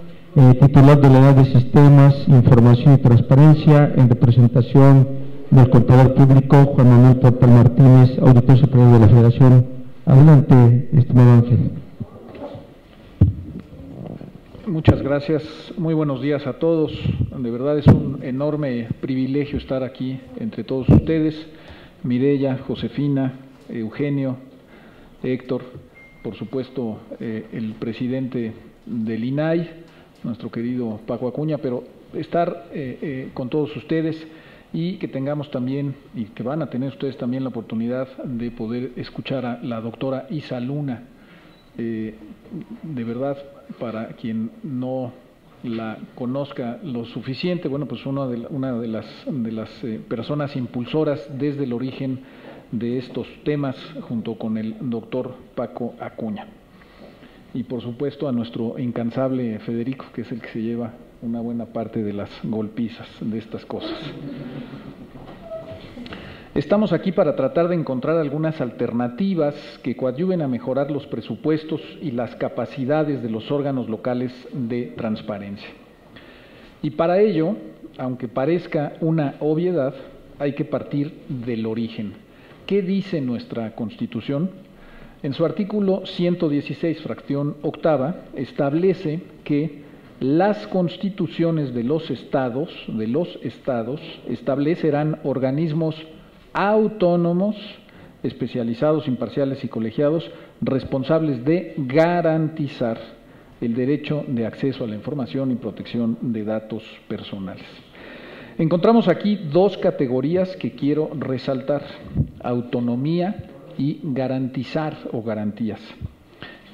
titular de la Unidad de Sistemas, Información y Transparencia, en representación del contador público Juan Manuel Portal Martínez, Auditor Superior de la Federación. Adelante, estimado Ángel. Muchas gracias, muy buenos días a todos. De verdad es un enorme privilegio estar aquí entre todos ustedes, Mireya, Josefina, Eugenio, Héctor, por supuesto el presidente del INAI, nuestro querido Paco Acuña, pero estar con todos ustedes y que tengamos también, y que van a tener ustedes también la oportunidad de poder escuchar a la doctora Isa Luna. De verdad, para quien no la conozca lo suficiente, bueno, pues una de las personas impulsoras desde el origen de estos temas, junto con el doctor Paco Acuña. Y por supuesto a nuestro incansable Federico, que es el que se lleva una buena parte de las golpizas de estas cosas. Estamos aquí para tratar de encontrar algunas alternativas que coadyuven a mejorar los presupuestos y las capacidades de los órganos locales de transparencia. Y para ello, aunque parezca una obviedad, hay que partir del origen. ¿Qué dice nuestra Constitución? En su artículo 116, fracción octava, establece que las constituciones de los estados establecerán organismos autónomos, especializados, imparciales y colegiados, responsables de garantizar el derecho de acceso a la información y protección de datos personales. Encontramos aquí dos categorías que quiero resaltar: autonomía y garantizar o garantías.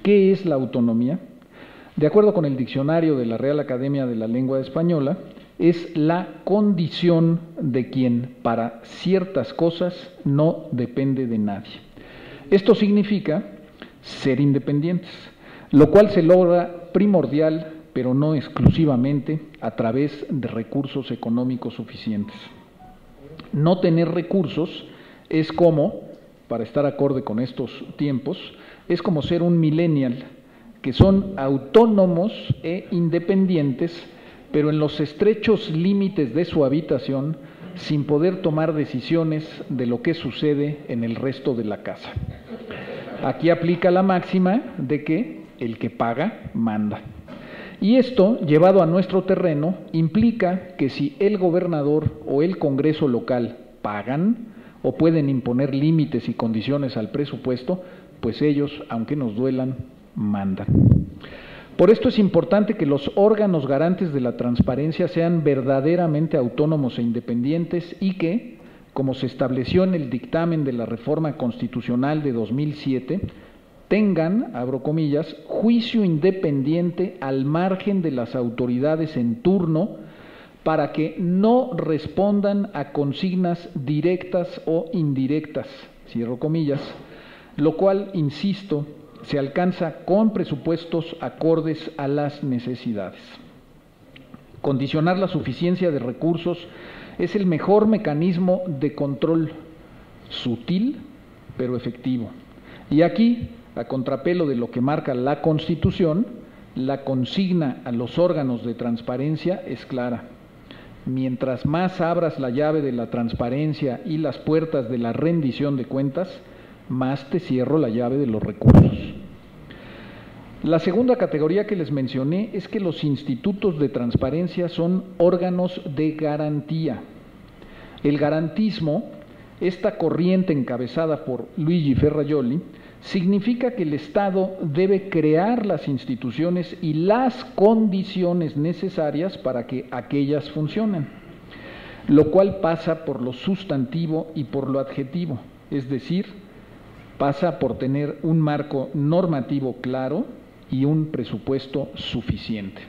¿Qué es la autonomía? De acuerdo con el diccionario de la Real Academia de la Lengua Española, es la condición de quien para ciertas cosas no depende de nadie. Esto significa ser independientes, lo cual se logra primordial, pero no exclusivamente, a través de recursos económicos suficientes. No tener recursos es como, para estar acorde con estos tiempos, es como ser un millennial, que son autónomos e independientes, pero en los estrechos límites de su habitación, sin poder tomar decisiones de lo que sucede en el resto de la casa. Aquí aplica la máxima de que el que paga, manda. Y esto, llevado a nuestro terreno, implica que si el gobernador o el Congreso local pagan o pueden imponer límites y condiciones al presupuesto, pues ellos, aunque nos duelan, mandan. Por esto es importante que los órganos garantes de la transparencia sean verdaderamente autónomos e independientes y que, como se estableció en el dictamen de la Reforma Constitucional de 2007, tengan, abro comillas, juicio independiente al margen de las autoridades en turno para que no respondan a consignas directas o indirectas, cierro comillas, lo cual, insisto, se alcanza con presupuestos acordes a las necesidades. Condicionar la suficiencia de recursos es el mejor mecanismo de control, sutil pero efectivo. Y aquí, a contrapelo de lo que marca la Constitución, la consigna a los órganos de transparencia es clara. Mientras más abras la llave de la transparencia y las puertas de la rendición de cuentas, más te cierro la llave de los recursos. La segunda categoría que les mencioné es que los institutos de transparencia son órganos de garantía. El garantismo, esta corriente encabezada por Luigi Ferrajoli, significa que el Estado debe crear las instituciones y las condiciones necesarias para que aquellas funcionen, lo cual pasa por lo sustantivo y por lo adjetivo, es decir, pasa por tener un marco normativo claro y un presupuesto suficiente.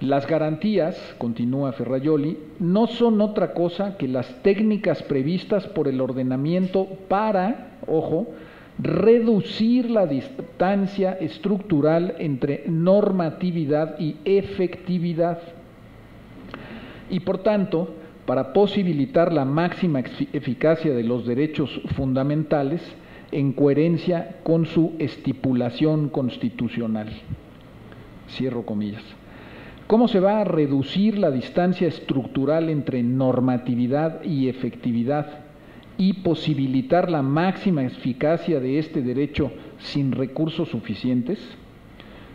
Las garantías, continúa Ferrajoli, no son otra cosa que las técnicas previstas por el ordenamiento para, ojo, reducir la distancia estructural entre normatividad y efectividad. Y por tanto, para posibilitar la máxima eficacia de los derechos fundamentales en coherencia con su estipulación constitucional. Cierro comillas. ¿Cómo se va a reducir la distancia estructural entre normatividad y efectividad y posibilitar la máxima eficacia de este derecho sin recursos suficientes?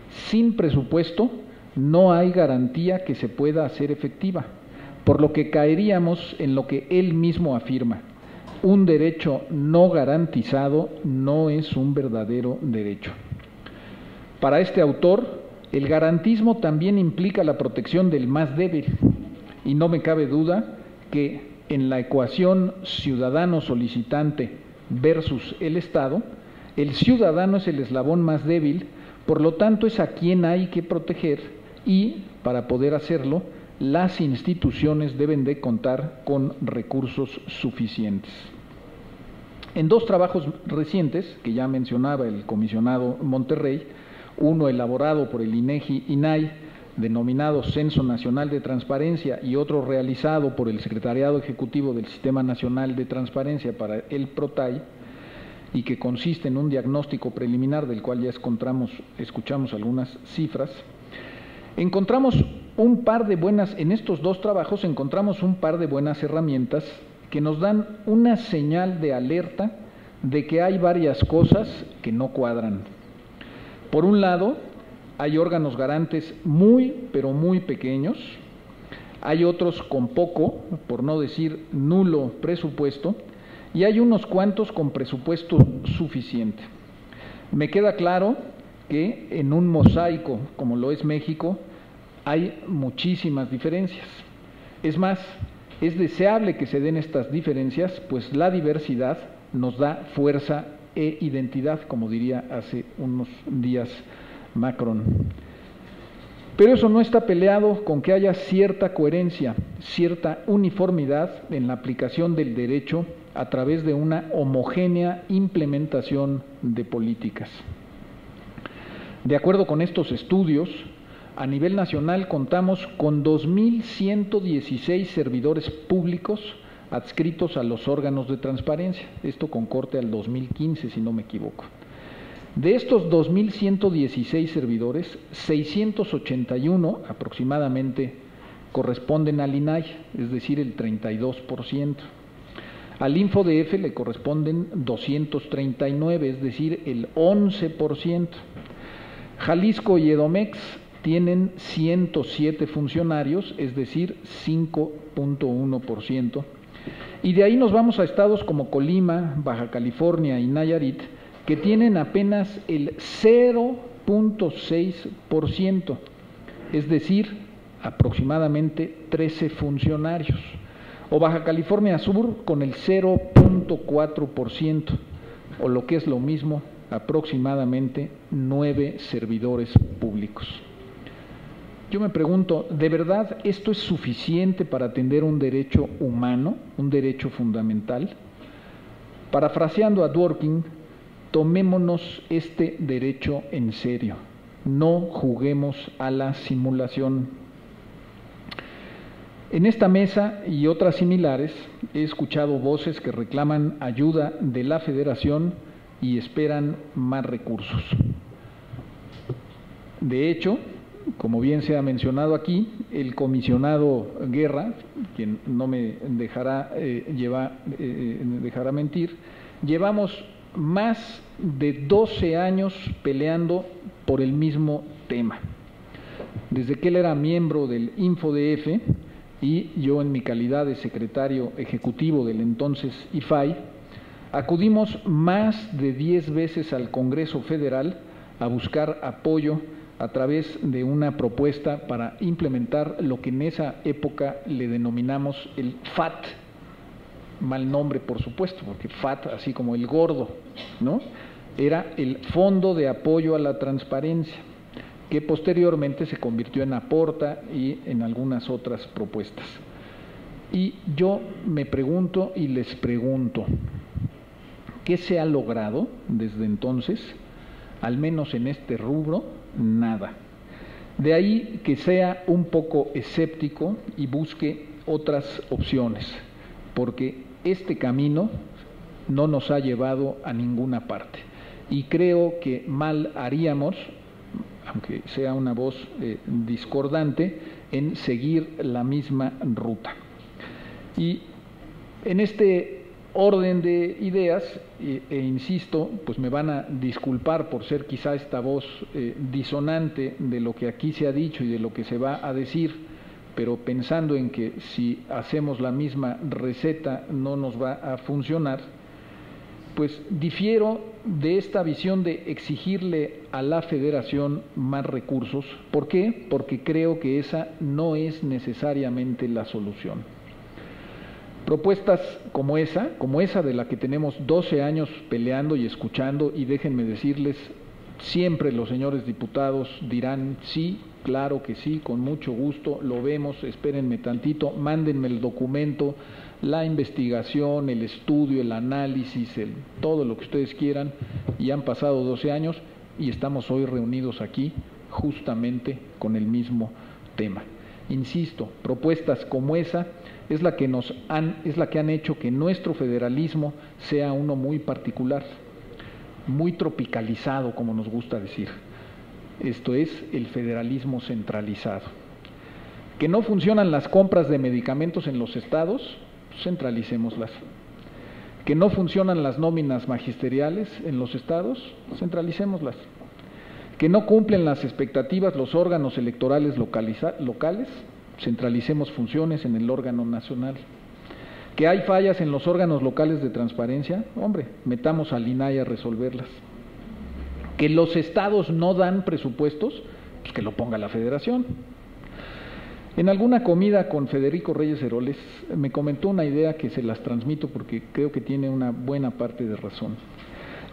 Sin presupuesto no hay garantía que se pueda hacer efectiva, por lo que caeríamos en lo que él mismo afirma: un derecho no garantizado no es un verdadero derecho. Para este autor, el garantismo también implica la protección del más débil, y no me cabe duda que en la ecuación ciudadano solicitante versus el Estado, el ciudadano es el eslabón más débil, por lo tanto es a quien hay que proteger, y para poder hacerlo, las instituciones deben de contar con recursos suficientes. En dos trabajos recientes, que ya mencionaba el comisionado Monterrey, uno elaborado por el INAI, denominado Censo Nacional de Transparencia, y otro realizado por el Secretariado Ejecutivo del Sistema Nacional de Transparencia para el ProTAI, y que consiste en un diagnóstico preliminar del cual ya escuchamos algunas cifras, en estos dos trabajos encontramos un par de buenas herramientas que nos dan una señal de alerta de que hay varias cosas que no cuadran. Por un lado, hay órganos garantes muy, pero muy pequeños, hay otros con poco, por no decir nulo presupuesto, y hay unos cuantos con presupuesto suficiente. Me queda claro que en un mosaico como lo es México, hay muchísimas diferencias. Es más, es deseable que se den estas diferencias, pues la diversidad nos da fuerza e identidad, como diría hace unos días Macron. Pero eso no está peleado con que haya cierta coherencia, cierta uniformidad en la aplicación del derecho a través de una homogénea implementación de políticas. De acuerdo con estos estudios, a nivel nacional contamos con 2.116 servidores públicos adscritos a los órganos de transparencia, esto con corte al 2015, si no me equivoco. De estos 2.116 servidores, 681 aproximadamente corresponden al INAI, es decir, el 32%. Al InfoDF le corresponden 239, es decir, el 11%. Jalisco y Edomex tienen 107 funcionarios, es decir, 5.1%. Y de ahí nos vamos a estados como Colima, Baja California y Nayarit, que tienen apenas el 0.6%, es decir, aproximadamente 13 funcionarios. O Baja California Sur con el 0.4%, o lo que es lo mismo, aproximadamente 9 servidores públicos. Yo me pregunto, ¿de verdad esto es suficiente para atender un derecho humano, un derecho fundamental? Parafraseando a Dworkin, tomémonos este derecho en serio, no juguemos a la simulación. En esta mesa y otras similares he escuchado voces que reclaman ayuda de la Federación y esperan más recursos. De hecho, como bien se ha mencionado aquí, el comisionado Guerra, quien no me dejará, dejará mentir, llevamos más de 12 años peleando por el mismo tema. Desde que él era miembro del InfoDF y yo en mi calidad de secretario ejecutivo del entonces IFAI, acudimos más de 10 veces al Congreso Federal a buscar apoyo a través de una propuesta para implementar lo que en esa época le denominamos el FAT, mal nombre por supuesto, porque FAT, así como el gordo, ¿no?, era el Fondo de Apoyo a la Transparencia, que posteriormente se convirtió en Aporta y en algunas otras propuestas. Y yo me pregunto y les pregunto, ¿qué se ha logrado desde entonces? Al menos en este rubro, nada. De ahí que sea un poco escéptico y busque otras opciones, porque este camino no nos ha llevado a ninguna parte. Y creo que mal haríamos, aunque sea una voz discordante, en seguir la misma ruta. Y en este orden de ideas, insisto, pues me van a disculpar por ser quizá esta voz disonante de lo que aquí se ha dicho y de lo que se va a decir, pero pensando en que si hacemos la misma receta no nos va a funcionar, pues difiero de esta visión de exigirle a la Federación más recursos. ¿Por qué? Porque creo que esa no es necesariamente la solución. Propuestas como esa de la que tenemos 12 años peleando y escuchando, y déjenme decirles, siempre los señores diputados dirán sí, claro que sí, con mucho gusto, lo vemos, espérenme tantito, mándenme el documento, la investigación, el estudio, el análisis, todo lo que ustedes quieran, y han pasado 12 años y estamos hoy reunidos aquí justamente con el mismo tema. Insisto, propuestas como esa es la que han hecho que nuestro federalismo sea uno muy particular, muy tropicalizado, como nos gusta decir. Esto es el federalismo centralizado. Que no funcionan las compras de medicamentos en los estados, centralicémoslas. Que no funcionan las nóminas magisteriales en los estados, centralicémoslas. Que no cumplen las expectativas los órganos electorales locales, centralicemos funciones en el órgano nacional. Que hay fallas en los órganos locales de transparencia, hombre, metamos al INAI a resolverlas. Que los estados no dan presupuestos, pues que lo ponga la Federación. En alguna comida con Federico Reyes Heroles me comentó una idea que se las transmito porque creo que tiene una buena parte de razón.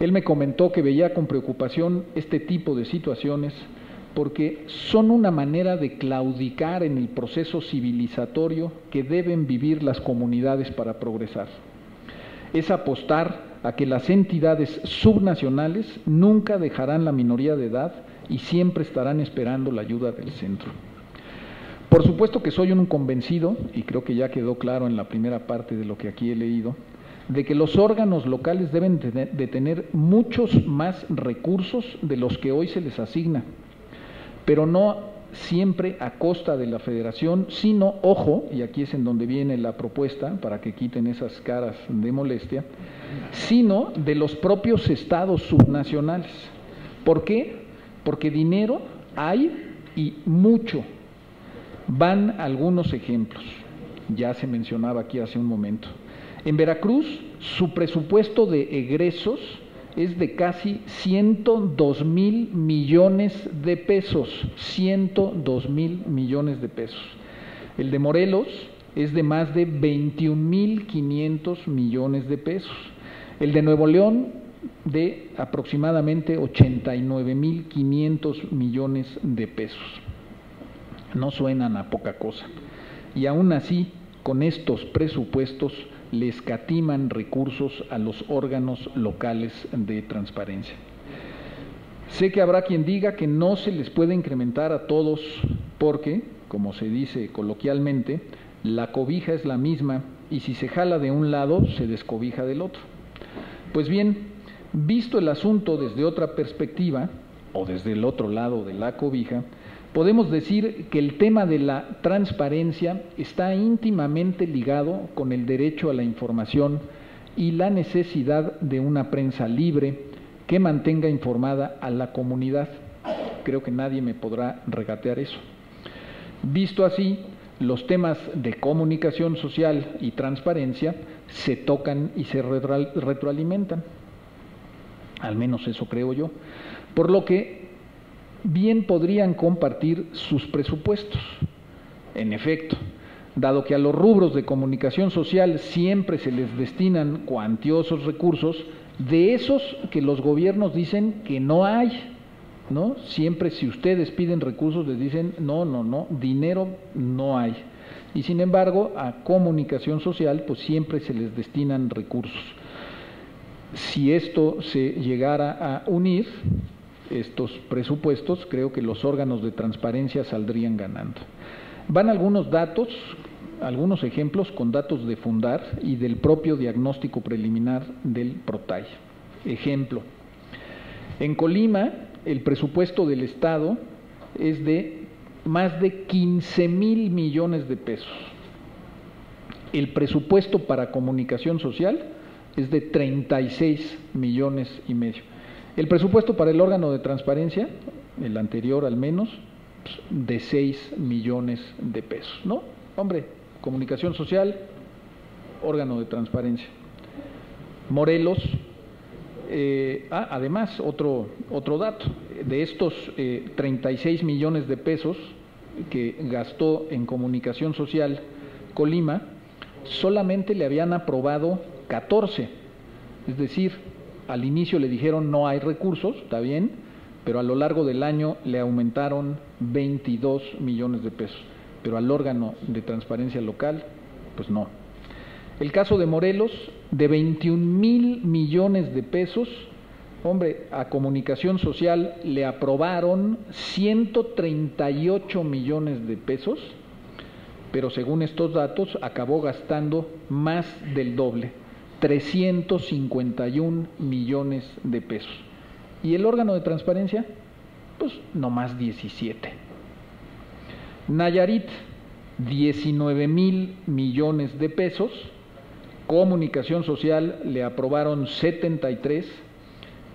Él me comentó que veía con preocupación este tipo de situaciones porque son una manera de claudicar en el proceso civilizatorio que deben vivir las comunidades para progresar. Es apostar a que las entidades subnacionales nunca dejarán la minoría de edad y siempre estarán esperando la ayuda del centro. Por supuesto que soy un convencido, y creo que ya quedó claro en la primera parte de lo que aquí he leído, de que los órganos locales deben de tener muchos más recursos de los que hoy se les asigna, pero no siempre a costa de la Federación, sino, ojo, y aquí es en donde viene la propuesta para que quiten esas caras de molestia, sino de los propios estados subnacionales. ¿Por qué? Porque dinero hay y mucho. Van algunos ejemplos, ya se mencionaba aquí hace un momento. En Veracruz, su presupuesto de egresos es de casi 102,000 millones de pesos, 102,000 millones de pesos. El de Morelos es de más de 21,500 millones de pesos. El de Nuevo León de aproximadamente 89,500 millones de pesos. No suenan a poca cosa. Y aún así, con estos presupuestos, le escatiman recursos a los órganos locales de transparencia. Sé que habrá quien diga que no se les puede incrementar a todos porque, como se dice coloquialmente, la cobija es la misma y si se jala de un lado, se descobija del otro. Pues bien, visto el asunto desde otra perspectiva, o desde el otro lado de la cobija, podemos decir que el tema de la transparencia está íntimamente ligado con el derecho a la información y la necesidad de una prensa libre que mantenga informada a la comunidad. Creo que nadie me podrá regatear eso. Visto así, los temas de comunicación social y transparencia se tocan y se retroalimentan. Al menos eso creo yo. Por lo que bien podrían compartir sus presupuestos. En efecto, dado que a los rubros de comunicación social siempre se les destinan cuantiosos recursos, de esos que los gobiernos dicen que no hay, ¿no? Siempre si ustedes piden recursos les dicen, no, dinero no hay. Y sin embargo, a comunicación social pues siempre se les destinan recursos. Si esto se llegara a unir, estos presupuestos, creo que los órganos de transparencia saldrían ganando. Van algunos datos algunos ejemplos con datos de Fundar y del propio diagnóstico preliminar del ProTAI. Ejemplo, en Colima el presupuesto del Estado es de más de 15,000 millones de pesos. El presupuesto para comunicación social es de 36,5 millones. El presupuesto para el órgano de transparencia, el anterior al menos, de 6 millones de pesos, ¿no? Hombre, comunicación social, órgano de transparencia. Morelos, además, otro dato, de estos 36 millones de pesos que gastó en comunicación social Colima, solamente le habían aprobado 14, es decir, al inicio le dijeron no hay recursos, está bien, pero a lo largo del año le aumentaron 22 millones de pesos, pero al órgano de transparencia local, pues no. El caso de Morelos, de 21,000 millones de pesos, hombre, a comunicación social le aprobaron 138 millones de pesos, pero según estos datos acabó gastando más del doble, 351 millones de pesos. ¿Y el órgano de transparencia? Pues nomás 17. Nayarit, 19,000 millones de pesos. Comunicación social le aprobaron 73.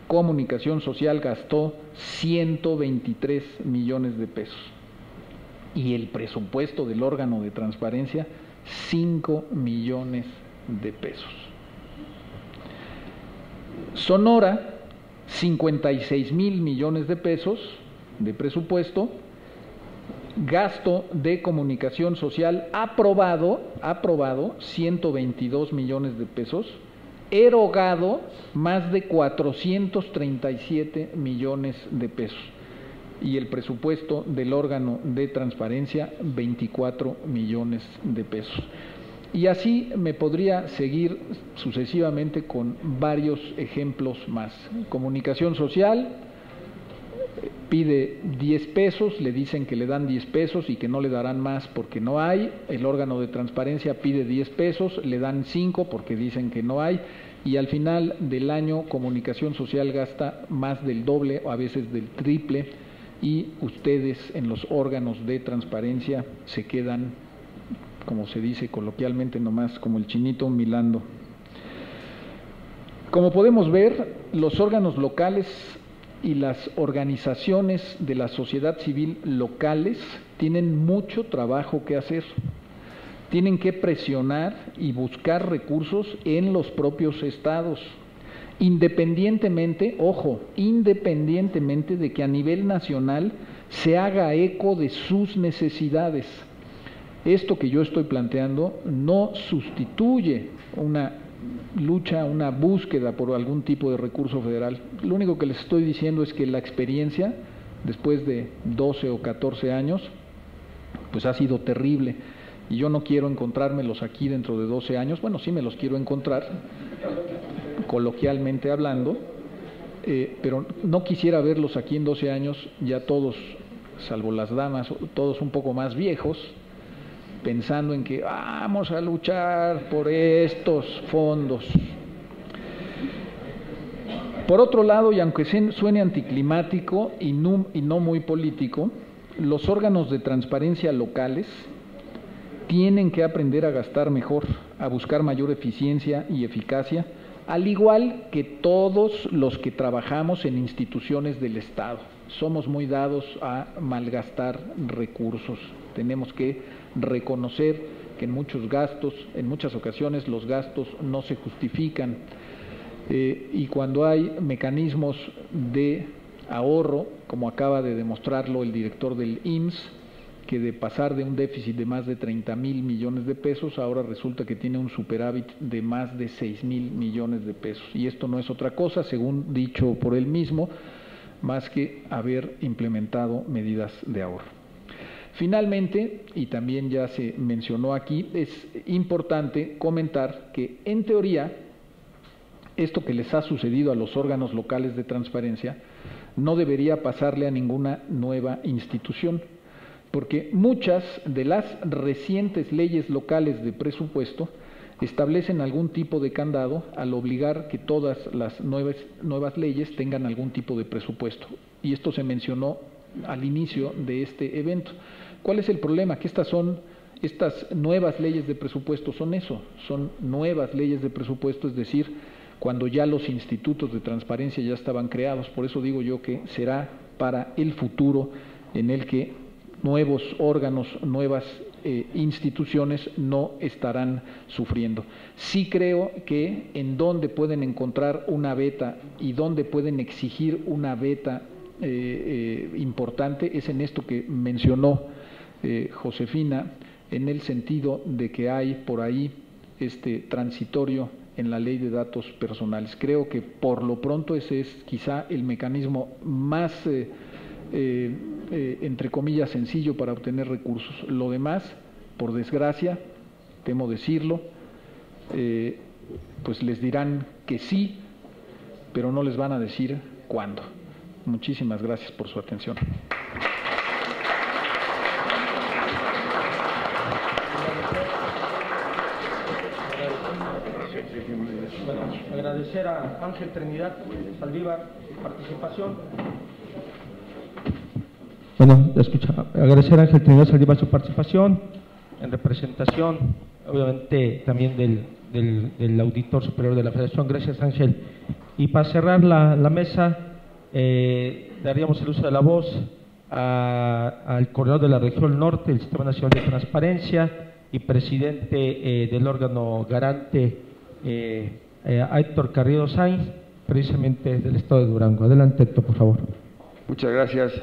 Comunicación social gastó 123 millones de pesos. Y el presupuesto del órgano de transparencia, 5 millones de pesos. Sonora, 56,000 millones de pesos de presupuesto, gasto de comunicación social aprobado 122 millones de pesos, erogado más de 437 millones de pesos y el presupuesto del órgano de transparencia 24 millones de pesos. Y así me podría seguir sucesivamente con varios ejemplos más. Comunicación social pide 10 pesos, le dicen que le dan 10 pesos y que no le darán más porque no hay. El órgano de transparencia pide 10 pesos, le dan 5 porque dicen que no hay. Y al final del año, comunicación social gasta más del doble o a veces del triple y ustedes en los órganos de transparencia se quedan, como se dice coloquialmente nomás, como el chinito milando. Como podemos ver, los órganos locales y las organizaciones de la sociedad civil locales tienen mucho trabajo que hacer. Tienen que presionar y buscar recursos en los propios estados, independientemente, ojo, independientemente de que a nivel nacional se haga eco de sus necesidades. Esto que yo estoy planteando no sustituye una lucha, una búsqueda por algún tipo de recurso federal. Lo único que les estoy diciendo es que la experiencia, después de 12 o 14 años, pues ha sido terrible. Y yo no quiero encontrármelos aquí dentro de 12 años. Bueno, sí me los quiero encontrar, coloquialmente hablando, pero no quisiera verlos aquí en 12 años, ya todos, salvo las damas, todos un poco más viejos, pensando en que vamos a luchar por estos fondos. Por otro lado, y aunque suene anticlimático y no muy político, los órganos de transparencia locales tienen que aprender a gastar mejor, a buscar mayor eficiencia y eficacia, al igual que todos los que trabajamos en instituciones del Estado. Somos muy dados a malgastar recursos. Tenemos que reconocer que en muchos gastos, en muchas ocasiones los gastos no se justifican y cuando hay mecanismos de ahorro, como acaba de demostrarlo el director del IMSS, que de pasar de un déficit de más de 30,000 millones de pesos, ahora resulta que tiene un superávit de más de 6,000 millones de pesos. Y esto no es otra cosa, según dicho por él mismo, más que haber implementado medidas de ahorro. Finalmente, y también ya se mencionó aquí, es importante comentar que en teoría esto que les ha sucedido a los órganos locales de transparencia no debería pasarle a ninguna nueva institución, porque muchas de las recientes leyes locales de presupuesto establecen algún tipo de candado al obligar que todas las nuevas leyes tengan algún tipo de presupuesto. Y esto se mencionó al inicio de este evento. ¿Cuál es el problema? Que estas nuevas leyes de presupuesto son eso, son nuevas leyes de presupuesto, es decir, cuando ya los institutos de transparencia ya estaban creados. Por eso digo yo que será para el futuro en el que nuevos órganos, nuevas instituciones no estarán sufriendo. Sí creo que en donde pueden encontrar una veta y donde pueden exigir una veta importante es en esto que mencionó Josefina, en el sentido de que hay por ahí este transitorio en la ley de datos personales. Creo que por lo pronto ese es quizá el mecanismo más, entre comillas, sencillo para obtener recursos. Lo demás, por desgracia, temo decirlo, pues les dirán que sí, pero no les van a decir cuándo. Muchísimas gracias por su atención. Bueno, agradecer a Ángel Trinidad Zaldívar su participación. Bueno, agradecer a Ángel Trinidad Zaldívar su participación en representación, obviamente, también del Auditor Superior de la Federación. Gracias, Ángel. Y para cerrar la mesa, daríamos el uso de la voz al coordinador de la Región Norte del Sistema Nacional de Transparencia y presidente del órgano garante, Héctor Carriedo Sáenz, precisamente del Estado de Durango. Adelante, Héctor, por favor. Muchas gracias.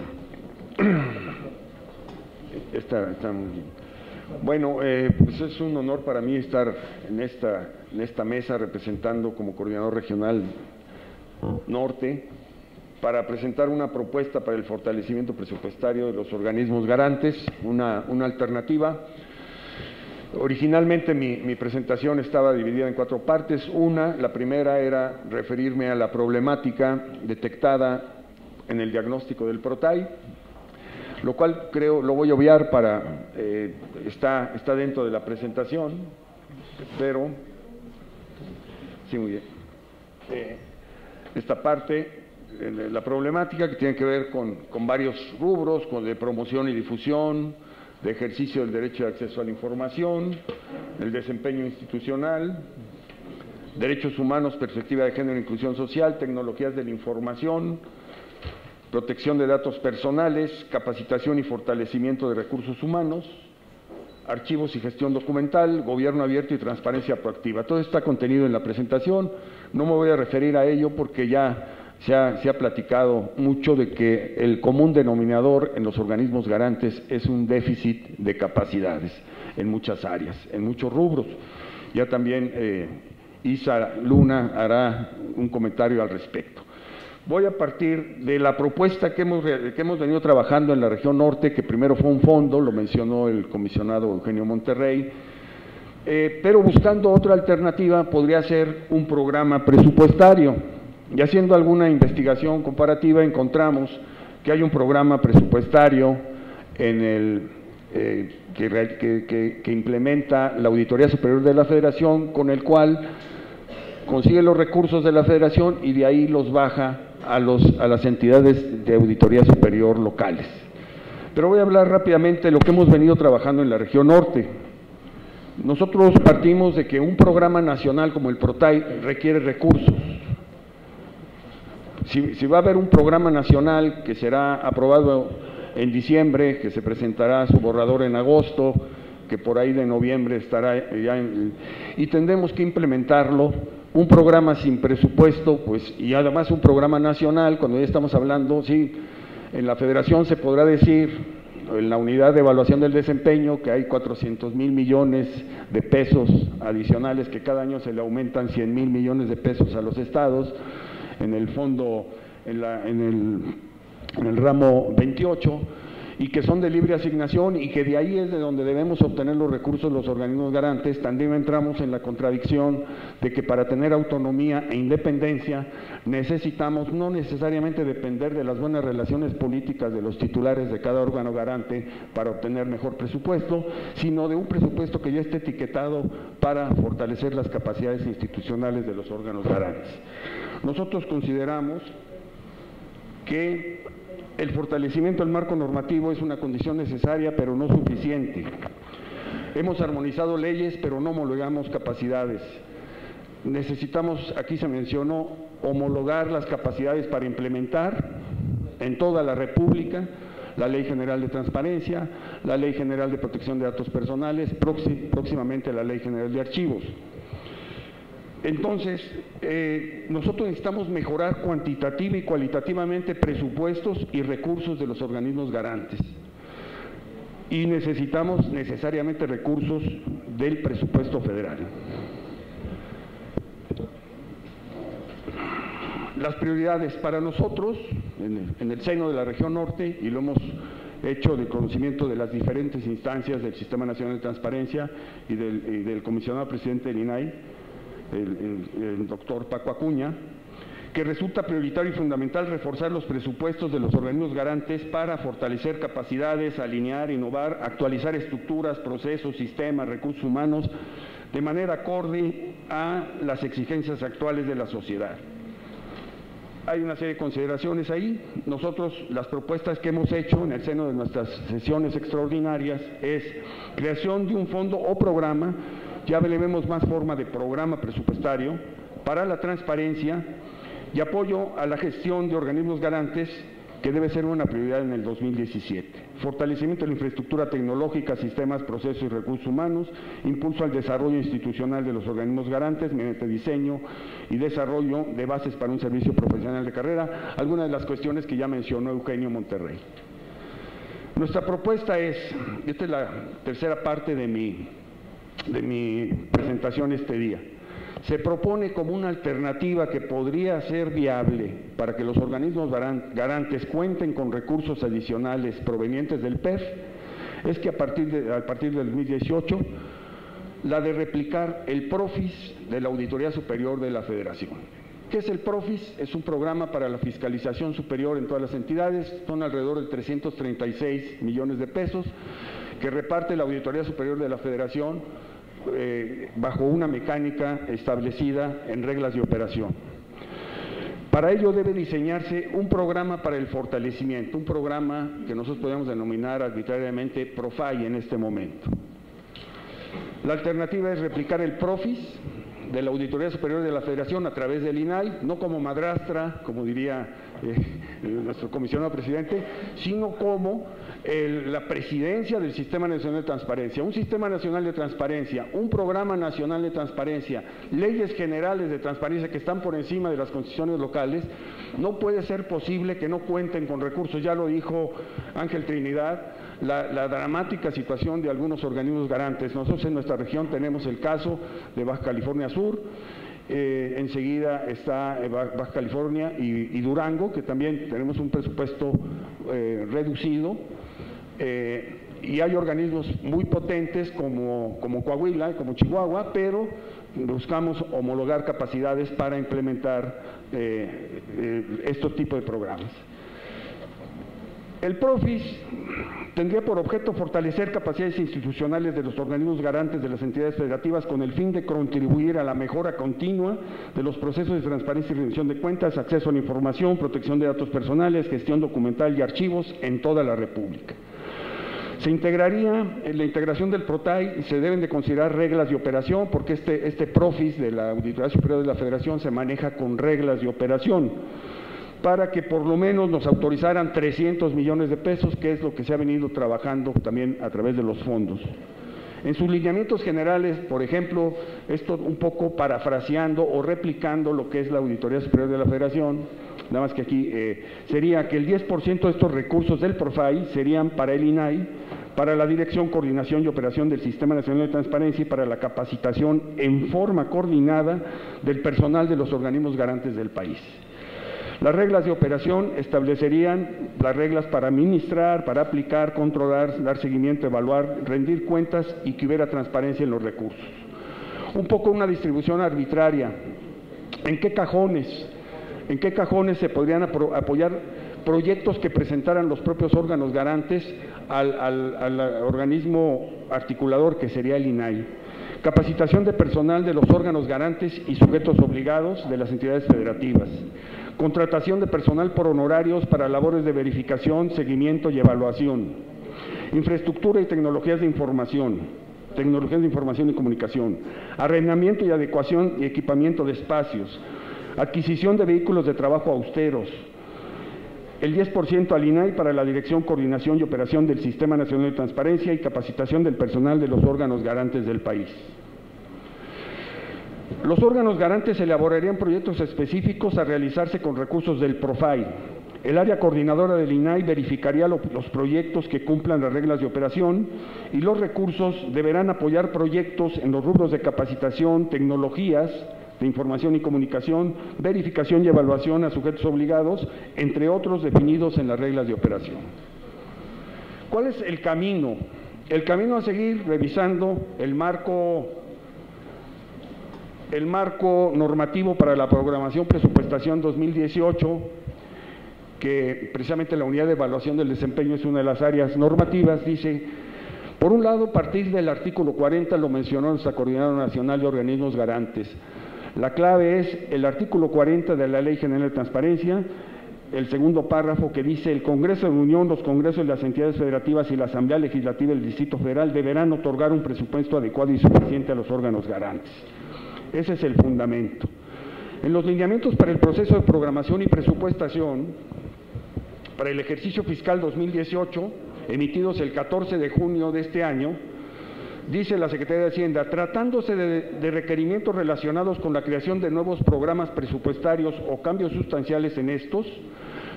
Está muy bien. Bueno, pues es un honor para mí estar en esta mesa representando como coordinador regional norte para presentar una propuesta para el fortalecimiento presupuestario de los organismos garantes, una alternativa. Originalmente mi presentación estaba dividida en cuatro partes. La primera era referirme a la problemática detectada en el diagnóstico del ProTAI, lo cual creo lo voy a obviar para está dentro de la presentación, pero sí, muy bien. Esta parte, la problemática que tiene que ver con varios rubros, con de promoción y difusión, de ejercicio del derecho de acceso a la información, el desempeño institucional, derechos humanos, perspectiva de género, inclusión social, tecnologías de la información, protección de datos personales, capacitación y fortalecimiento de recursos humanos, archivos y gestión documental, gobierno abierto y transparencia proactiva. Todo está contenido en la presentación. No me voy a referir a ello porque ya se ha platicado mucho de que el común denominador en los organismos garantes es un déficit de capacidades en muchas áreas, en muchos rubros. Ya también Isa Luna hará un comentario al respecto. Voy a partir de la propuesta que hemos venido trabajando en la Región Norte, que primero fue un fondo, lo mencionó el comisionado Eugenio Monterrey, pero buscando otra alternativa podría ser un programa presupuestario. Y haciendo alguna investigación comparativa encontramos que hay un programa presupuestario en que implementa la Auditoría Superior de la Federación, con el cual consigue los recursos de la Federación y de ahí los baja a las entidades de Auditoría Superior locales. Pero voy a hablar rápidamente de lo que hemos venido trabajando en la Región Norte. Nosotros partimos de que un programa nacional como el ProTAI requiere recursos. Si va a haber un programa nacional que será aprobado en diciembre, que se presentará su borrador en agosto, que por ahí de noviembre estará ya y tendremos que implementarlo, un programa sin presupuesto, pues, y además un programa nacional, cuando ya estamos hablando, sí, en la Federación se podrá decir, en la unidad de evaluación del desempeño, que hay 400,000 millones de pesos adicionales, que cada año se le aumentan 100,000 millones de pesos a los estados, en el fondo, en el ramo 28, y que son de libre asignación y que de ahí es de donde debemos obtener los recursos los organismos garantes, también entramos en la contradicción de que para tener autonomía e independencia necesitamos no necesariamente depender de las buenas relaciones políticas de los titulares de cada órgano garante para obtener mejor presupuesto, sino de un presupuesto que ya esté etiquetado para fortalecer las capacidades institucionales de los órganos garantes. Nosotros consideramos que el fortalecimiento del marco normativo es una condición necesaria, pero no suficiente. Hemos armonizado leyes, pero no homologamos capacidades. Necesitamos, aquí se mencionó, homologar las capacidades para implementar en toda la República la Ley General de Transparencia, la Ley General de Protección de Datos Personales, próximamente la Ley General de Archivos. Entonces, nosotros necesitamos mejorar cuantitativa y cualitativamente presupuestos y recursos de los organismos garantes. Y necesitamos necesariamente recursos del presupuesto federal. Las prioridades para nosotros, en el seno de la región norte, y lo hemos hecho de conocimiento de las diferentes instancias del Sistema Nacional de Transparencia y del comisionado presidente del INAI, el doctor Paco Acuña, que resulta prioritario y fundamental reforzar los presupuestos de los organismos garantes para fortalecer capacidades, alinear, innovar, actualizar estructuras, procesos, sistemas, recursos humanos, de manera acorde a las exigencias actuales de la sociedad. Hay una serie de consideraciones ahí. Nosotros, las propuestas que hemos hecho en el seno de nuestras sesiones extraordinarias es creación de un fondo o programa, ya veremos más forma de programa presupuestario, para la transparencia y apoyo a la gestión de organismos garantes, que debe ser una prioridad en el 2017. Fortalecimiento de la infraestructura tecnológica, sistemas, procesos y recursos humanos, impulso al desarrollo institucional de los organismos garantes mediante diseño y desarrollo de bases para un servicio profesional de carrera, algunas de las cuestiones que ya mencionó Eugenio Monterrey. Nuestra propuesta es, esta es la tercera parte de mi presentación este día, se propone como una alternativa que podría ser viable para que los organismos garantes cuenten con recursos adicionales provenientes del PEF, es que a partir del 2018, la de replicar el PROFIS de la Auditoría Superior de la Federación. ¿Qué es el PROFIS? Es un programa para la fiscalización superior en todas las entidades, son alrededor de 336 millones de pesos que reparte la Auditoría Superior de la Federación bajo una mecánica establecida en reglas de operación. Para ello debe diseñarse un programa para el fortalecimiento, un programa que nosotros podemos denominar arbitrariamente PROFAI en este momento. La alternativa es replicar el PROFIS de la Auditoría Superior de la Federación a través del INAI, no como madrastra, como diría nuestro comisionado presidente, sino como la presidencia del Sistema Nacional de Transparencia, un Sistema Nacional de Transparencia, un Programa Nacional de Transparencia, leyes generales de transparencia que están por encima de las constituciones locales. No puede ser posible que no cuenten con recursos, ya lo dijo Ángel Trinidad, la dramática situación de algunos organismos garantes. Nosotros en nuestra región tenemos el caso de Baja California Sur, enseguida está Baja California y Durango, que también tenemos un presupuesto reducido, y hay organismos muy potentes como Coahuila y como Chihuahua, pero buscamos homologar capacidades para implementar estos tipos de programas. El PROFIS tendría por objeto fortalecer capacidades institucionales de los organismos garantes de las entidades federativas con el fin de contribuir a la mejora continua de los procesos de transparencia y rendición de cuentas, acceso a la información, protección de datos personales, gestión documental y archivos en toda la República. Se integraría, en la integración del ProTAI se deben de considerar reglas de operación, porque este PROFIS de la Auditoría Superior de la Federación se maneja con reglas de operación, para que por lo menos nos autorizaran 300 millones de pesos, que es lo que se ha venido trabajando también a través de los fondos. En sus lineamientos generales, por ejemplo, esto un poco parafraseando o replicando lo que es la Auditoría Superior de la Federación, nada más que aquí sería que el 10% de estos recursos del PROFAI serían para el INAI, para la dirección, coordinación y operación del Sistema Nacional de Transparencia y para la capacitación en forma coordinada del personal de los organismos garantes del país. Las reglas de operación establecerían las reglas para administrar, para aplicar, controlar, dar seguimiento, evaluar, rendir cuentas y que hubiera transparencia en los recursos. Un poco una distribución arbitraria. ¿En qué cajones se podrían apoyar proyectos que presentaran los propios órganos garantes al organismo articulador que sería el INAI? Capacitación de personal de los órganos garantes y sujetos obligados de las entidades federativas. Contratación de personal por honorarios para labores de verificación, seguimiento y evaluación. Infraestructura y tecnologías de información. Tecnologías de información y comunicación. Arrendamiento y adecuación y equipamiento de espacios. Adquisición de vehículos de trabajo austeros. El 10% al INAI para la dirección, coordinación y operación del Sistema Nacional de Transparencia y capacitación del personal de los órganos garantes del país. Los órganos garantes elaborarían proyectos específicos a realizarse con recursos del PROFAI. El área coordinadora del INAI verificaría los proyectos que cumplan las reglas de operación y los recursos deberán apoyar proyectos en los rubros de capacitación, tecnologías de información y comunicación, verificación y evaluación a sujetos obligados, entre otros definidos en las reglas de operación. ¿Cuál es el camino? El camino a seguir revisando el marco normativo para la programación presupuestación 2018, que precisamente la unidad de evaluación del desempeño es una de las áreas normativas, dice, por un lado, a partir del artículo 40, lo mencionó nuestra Coordinadora Nacional de Organismos Garantes. La clave es el artículo 40 de la Ley General de Transparencia, el segundo párrafo que dice, el Congreso de la Unión, los Congresos de las entidades federativas y la Asamblea Legislativa del Distrito Federal deberán otorgar un presupuesto adecuado y suficiente a los órganos garantes. Ese es el fundamento. En los lineamientos para el proceso de programación y presupuestación, para el ejercicio fiscal 2018, emitidos el 14 de junio de este año, dice la Secretaría de Hacienda, tratándose de requerimientos relacionados con la creación de nuevos programas presupuestarios o cambios sustanciales en estos,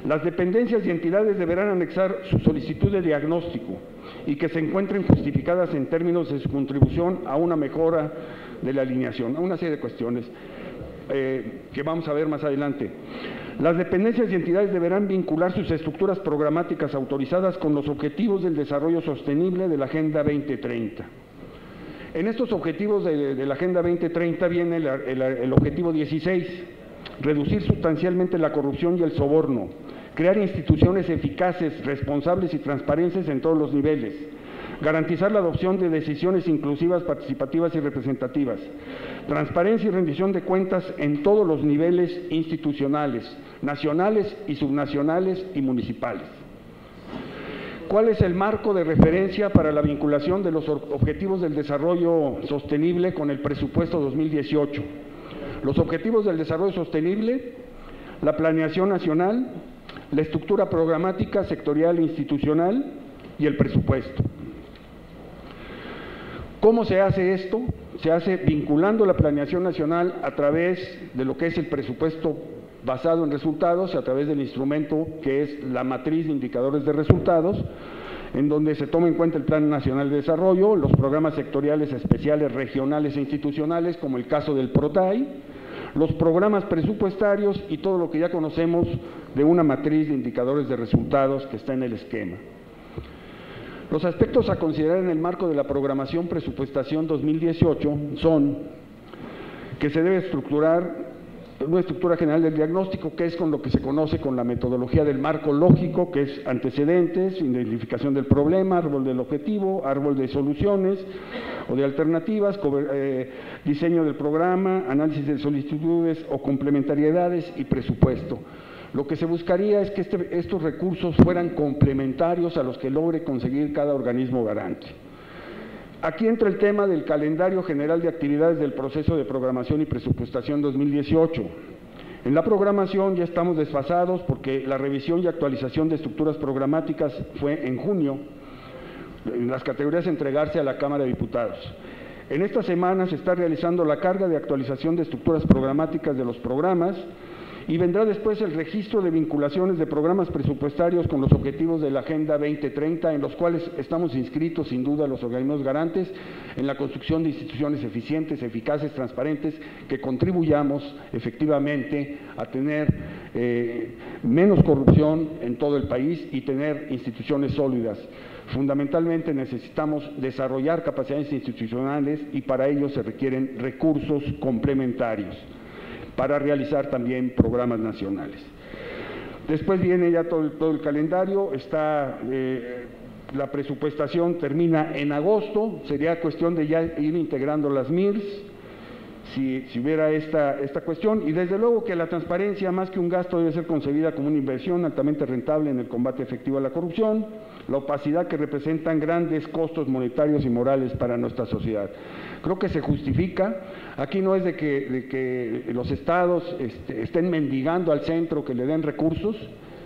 las dependencias y entidades deberán anexar su solicitud de diagnóstico y que se encuentren justificadas en términos de su contribución a una mejora de la alineación, a una serie de cuestiones que vamos a ver más adelante. Las dependencias y entidades deberán vincular sus estructuras programáticas autorizadas con los objetivos del desarrollo sostenible de la Agenda 2030. En estos objetivos de la Agenda 2030 viene el objetivo 16, reducir sustancialmente la corrupción y el soborno, crear instituciones eficaces, responsables y transparentes en todos los niveles, garantizar la adopción de decisiones inclusivas, participativas y representativas, transparencia y rendición de cuentas en todos los niveles institucionales, nacionales y subnacionales y municipales. ¿Cuál es el marco de referencia para la vinculación de los objetivos del desarrollo sostenible con el presupuesto 2018? Los objetivos del desarrollo sostenible, la planeación nacional, la estructura programática, sectorial e institucional y el presupuesto. ¿Cómo se hace esto? Se hace vinculando la planeación nacional a través de lo que es el presupuesto basado en resultados, a través del instrumento que es la matriz de indicadores de resultados, en donde se toma en cuenta el Plan Nacional de Desarrollo, los programas sectoriales, especiales, regionales e institucionales, como el caso del ProTAI, los programas presupuestarios y todo lo que ya conocemos de una matriz de indicadores de resultados que está en el esquema. Los aspectos a considerar en el marco de la programación presupuestación 2018 son que se debe estructurar una estructura general del diagnóstico, que es con lo que se conoce con la metodología del marco lógico, que es antecedentes, identificación del problema, árbol del objetivo, árbol de soluciones o de alternativas, diseño del programa, análisis de solicitudes o complementariedades y presupuesto. Lo que se buscaría es que estos recursos fueran complementarios a los que logre conseguir cada organismo garante. Aquí entra el tema del calendario general de actividades del proceso de programación y presupuestación 2018. En la programación ya estamos desfasados porque la revisión y actualización de estructuras programáticas fue en junio, en las categorías entregarse a la Cámara de Diputados. En esta semana se está realizando la carga de actualización de estructuras programáticas de los programas y vendrá después el registro de vinculaciones de programas presupuestarios con los objetivos de la Agenda 2030, en los cuales estamos inscritos sin duda los organismos garantes en la construcción de instituciones eficientes, eficaces, transparentes, que contribuyamos efectivamente a tener menos corrupción en todo el país y tener instituciones sólidas. Fundamentalmente necesitamos desarrollar capacidades institucionales y para ello se requieren recursos complementarios para realizar también programas nacionales. Después viene ya todo el calendario, está la presupuestación termina en agosto, sería cuestión de ya ir integrando las MIRS, si hubiera esta cuestión, y desde luego que la transparencia, más que un gasto, debe ser concebida como una inversión altamente rentable en el combate efectivo a la corrupción, la opacidad que representan grandes costos monetarios y morales para nuestra sociedad. Creo que se justifica, aquí no es de que los estados estén mendigando al centro que le den recursos,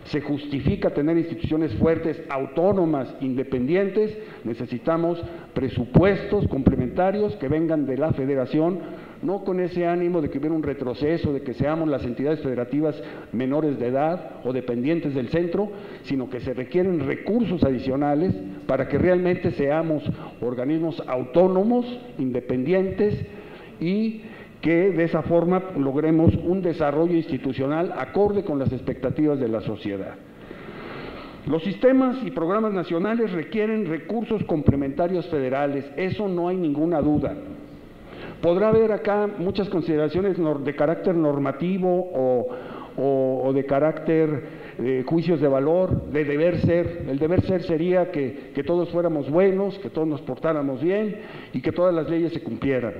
se justifica tener instituciones fuertes, autónomas, independientes, necesitamos presupuestos complementarios que vengan de la Federación, no con ese ánimo de que hubiera un retroceso, de que seamos las entidades federativas menores de edad o dependientes del centro, sino que se requieren recursos adicionales para que realmente seamos organismos autónomos, independientes y que de esa forma logremos un desarrollo institucional acorde con las expectativas de la sociedad. Los sistemas y programas nacionales requieren recursos complementarios federales, eso no hay ninguna duda. Podrá haber acá muchas consideraciones de carácter normativo o de carácter juicios de valor, de deber ser. El deber ser sería que todos fuéramos buenos, que todos nos portáramos bien y que todas las leyes se cumplieran.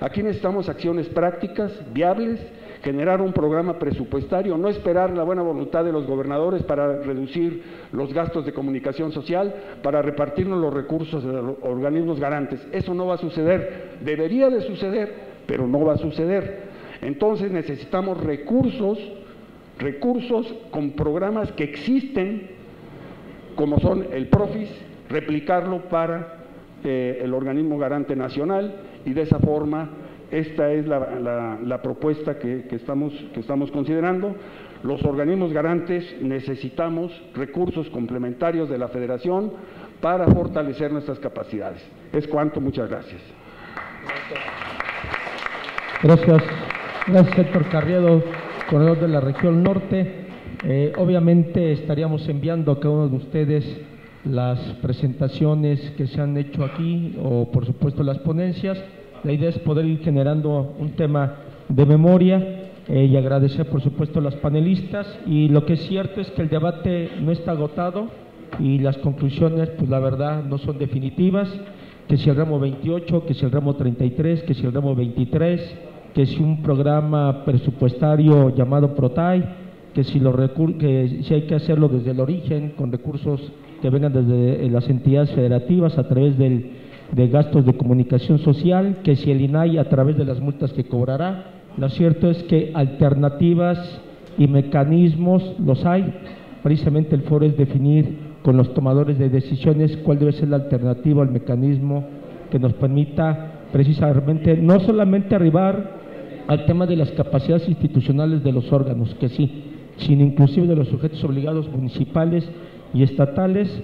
Aquí necesitamos acciones prácticas, viables, generar un programa presupuestario, no esperar la buena voluntad de los gobernadores para reducir los gastos de comunicación social, para repartirnos los recursos de los organismos garantes. Eso no va a suceder, debería de suceder, pero no va a suceder. Entonces necesitamos recursos con programas que existen, como son el PROFIS, replicarlo para el organismo garante nacional, y de esa forma esta es la propuesta que estamos considerando. Los organismos garantes necesitamos recursos complementarios de la Federación para fortalecer nuestras capacidades. Es cuanto, muchas gracias. Gracias. Gracias, Héctor Carriedo, corredor de la Región Norte. Obviamente estaríamos enviando a cada uno de ustedes las presentaciones que se han hecho aquí o por supuesto las ponencias. La idea es poder ir generando un tema de memoria y agradecer por supuesto a las panelistas, y lo que es cierto es que el debate no está agotado y las conclusiones pues la verdad no son definitivas, que si el ramo 28, que si el ramo 33, que si el ramo 23, que si un programa presupuestario llamado ProTAI, que si si hay que hacerlo desde el origen con recursos que vengan desde las entidades federativas a través de gastos de comunicación social, que si el INAI a través de las multas que cobrará. Lo cierto es que alternativas y mecanismos los hay, precisamente el foro es definir con los tomadores de decisiones cuál debe ser la alternativa al mecanismo que nos permita precisamente no solamente arribar al tema de las capacidades institucionales de los órganos, que sí, sino inclusive de los sujetos obligados municipales y estatales,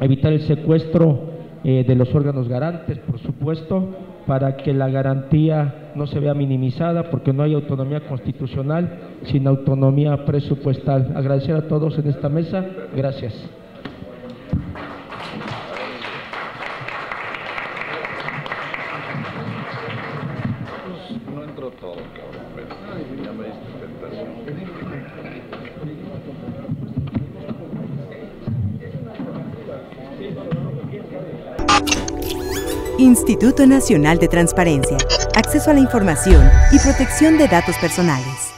evitar el secuestro de los órganos garantes, por supuesto, para que la garantía no se vea minimizada, porque no hay autonomía constitucional sin autonomía presupuestal. Agradecer a todos en esta mesa. Gracias. No entró todo, cabrón, pero ya me diste tentación. Instituto Nacional de Transparencia, Acceso a la Información y Protección de Datos Personales.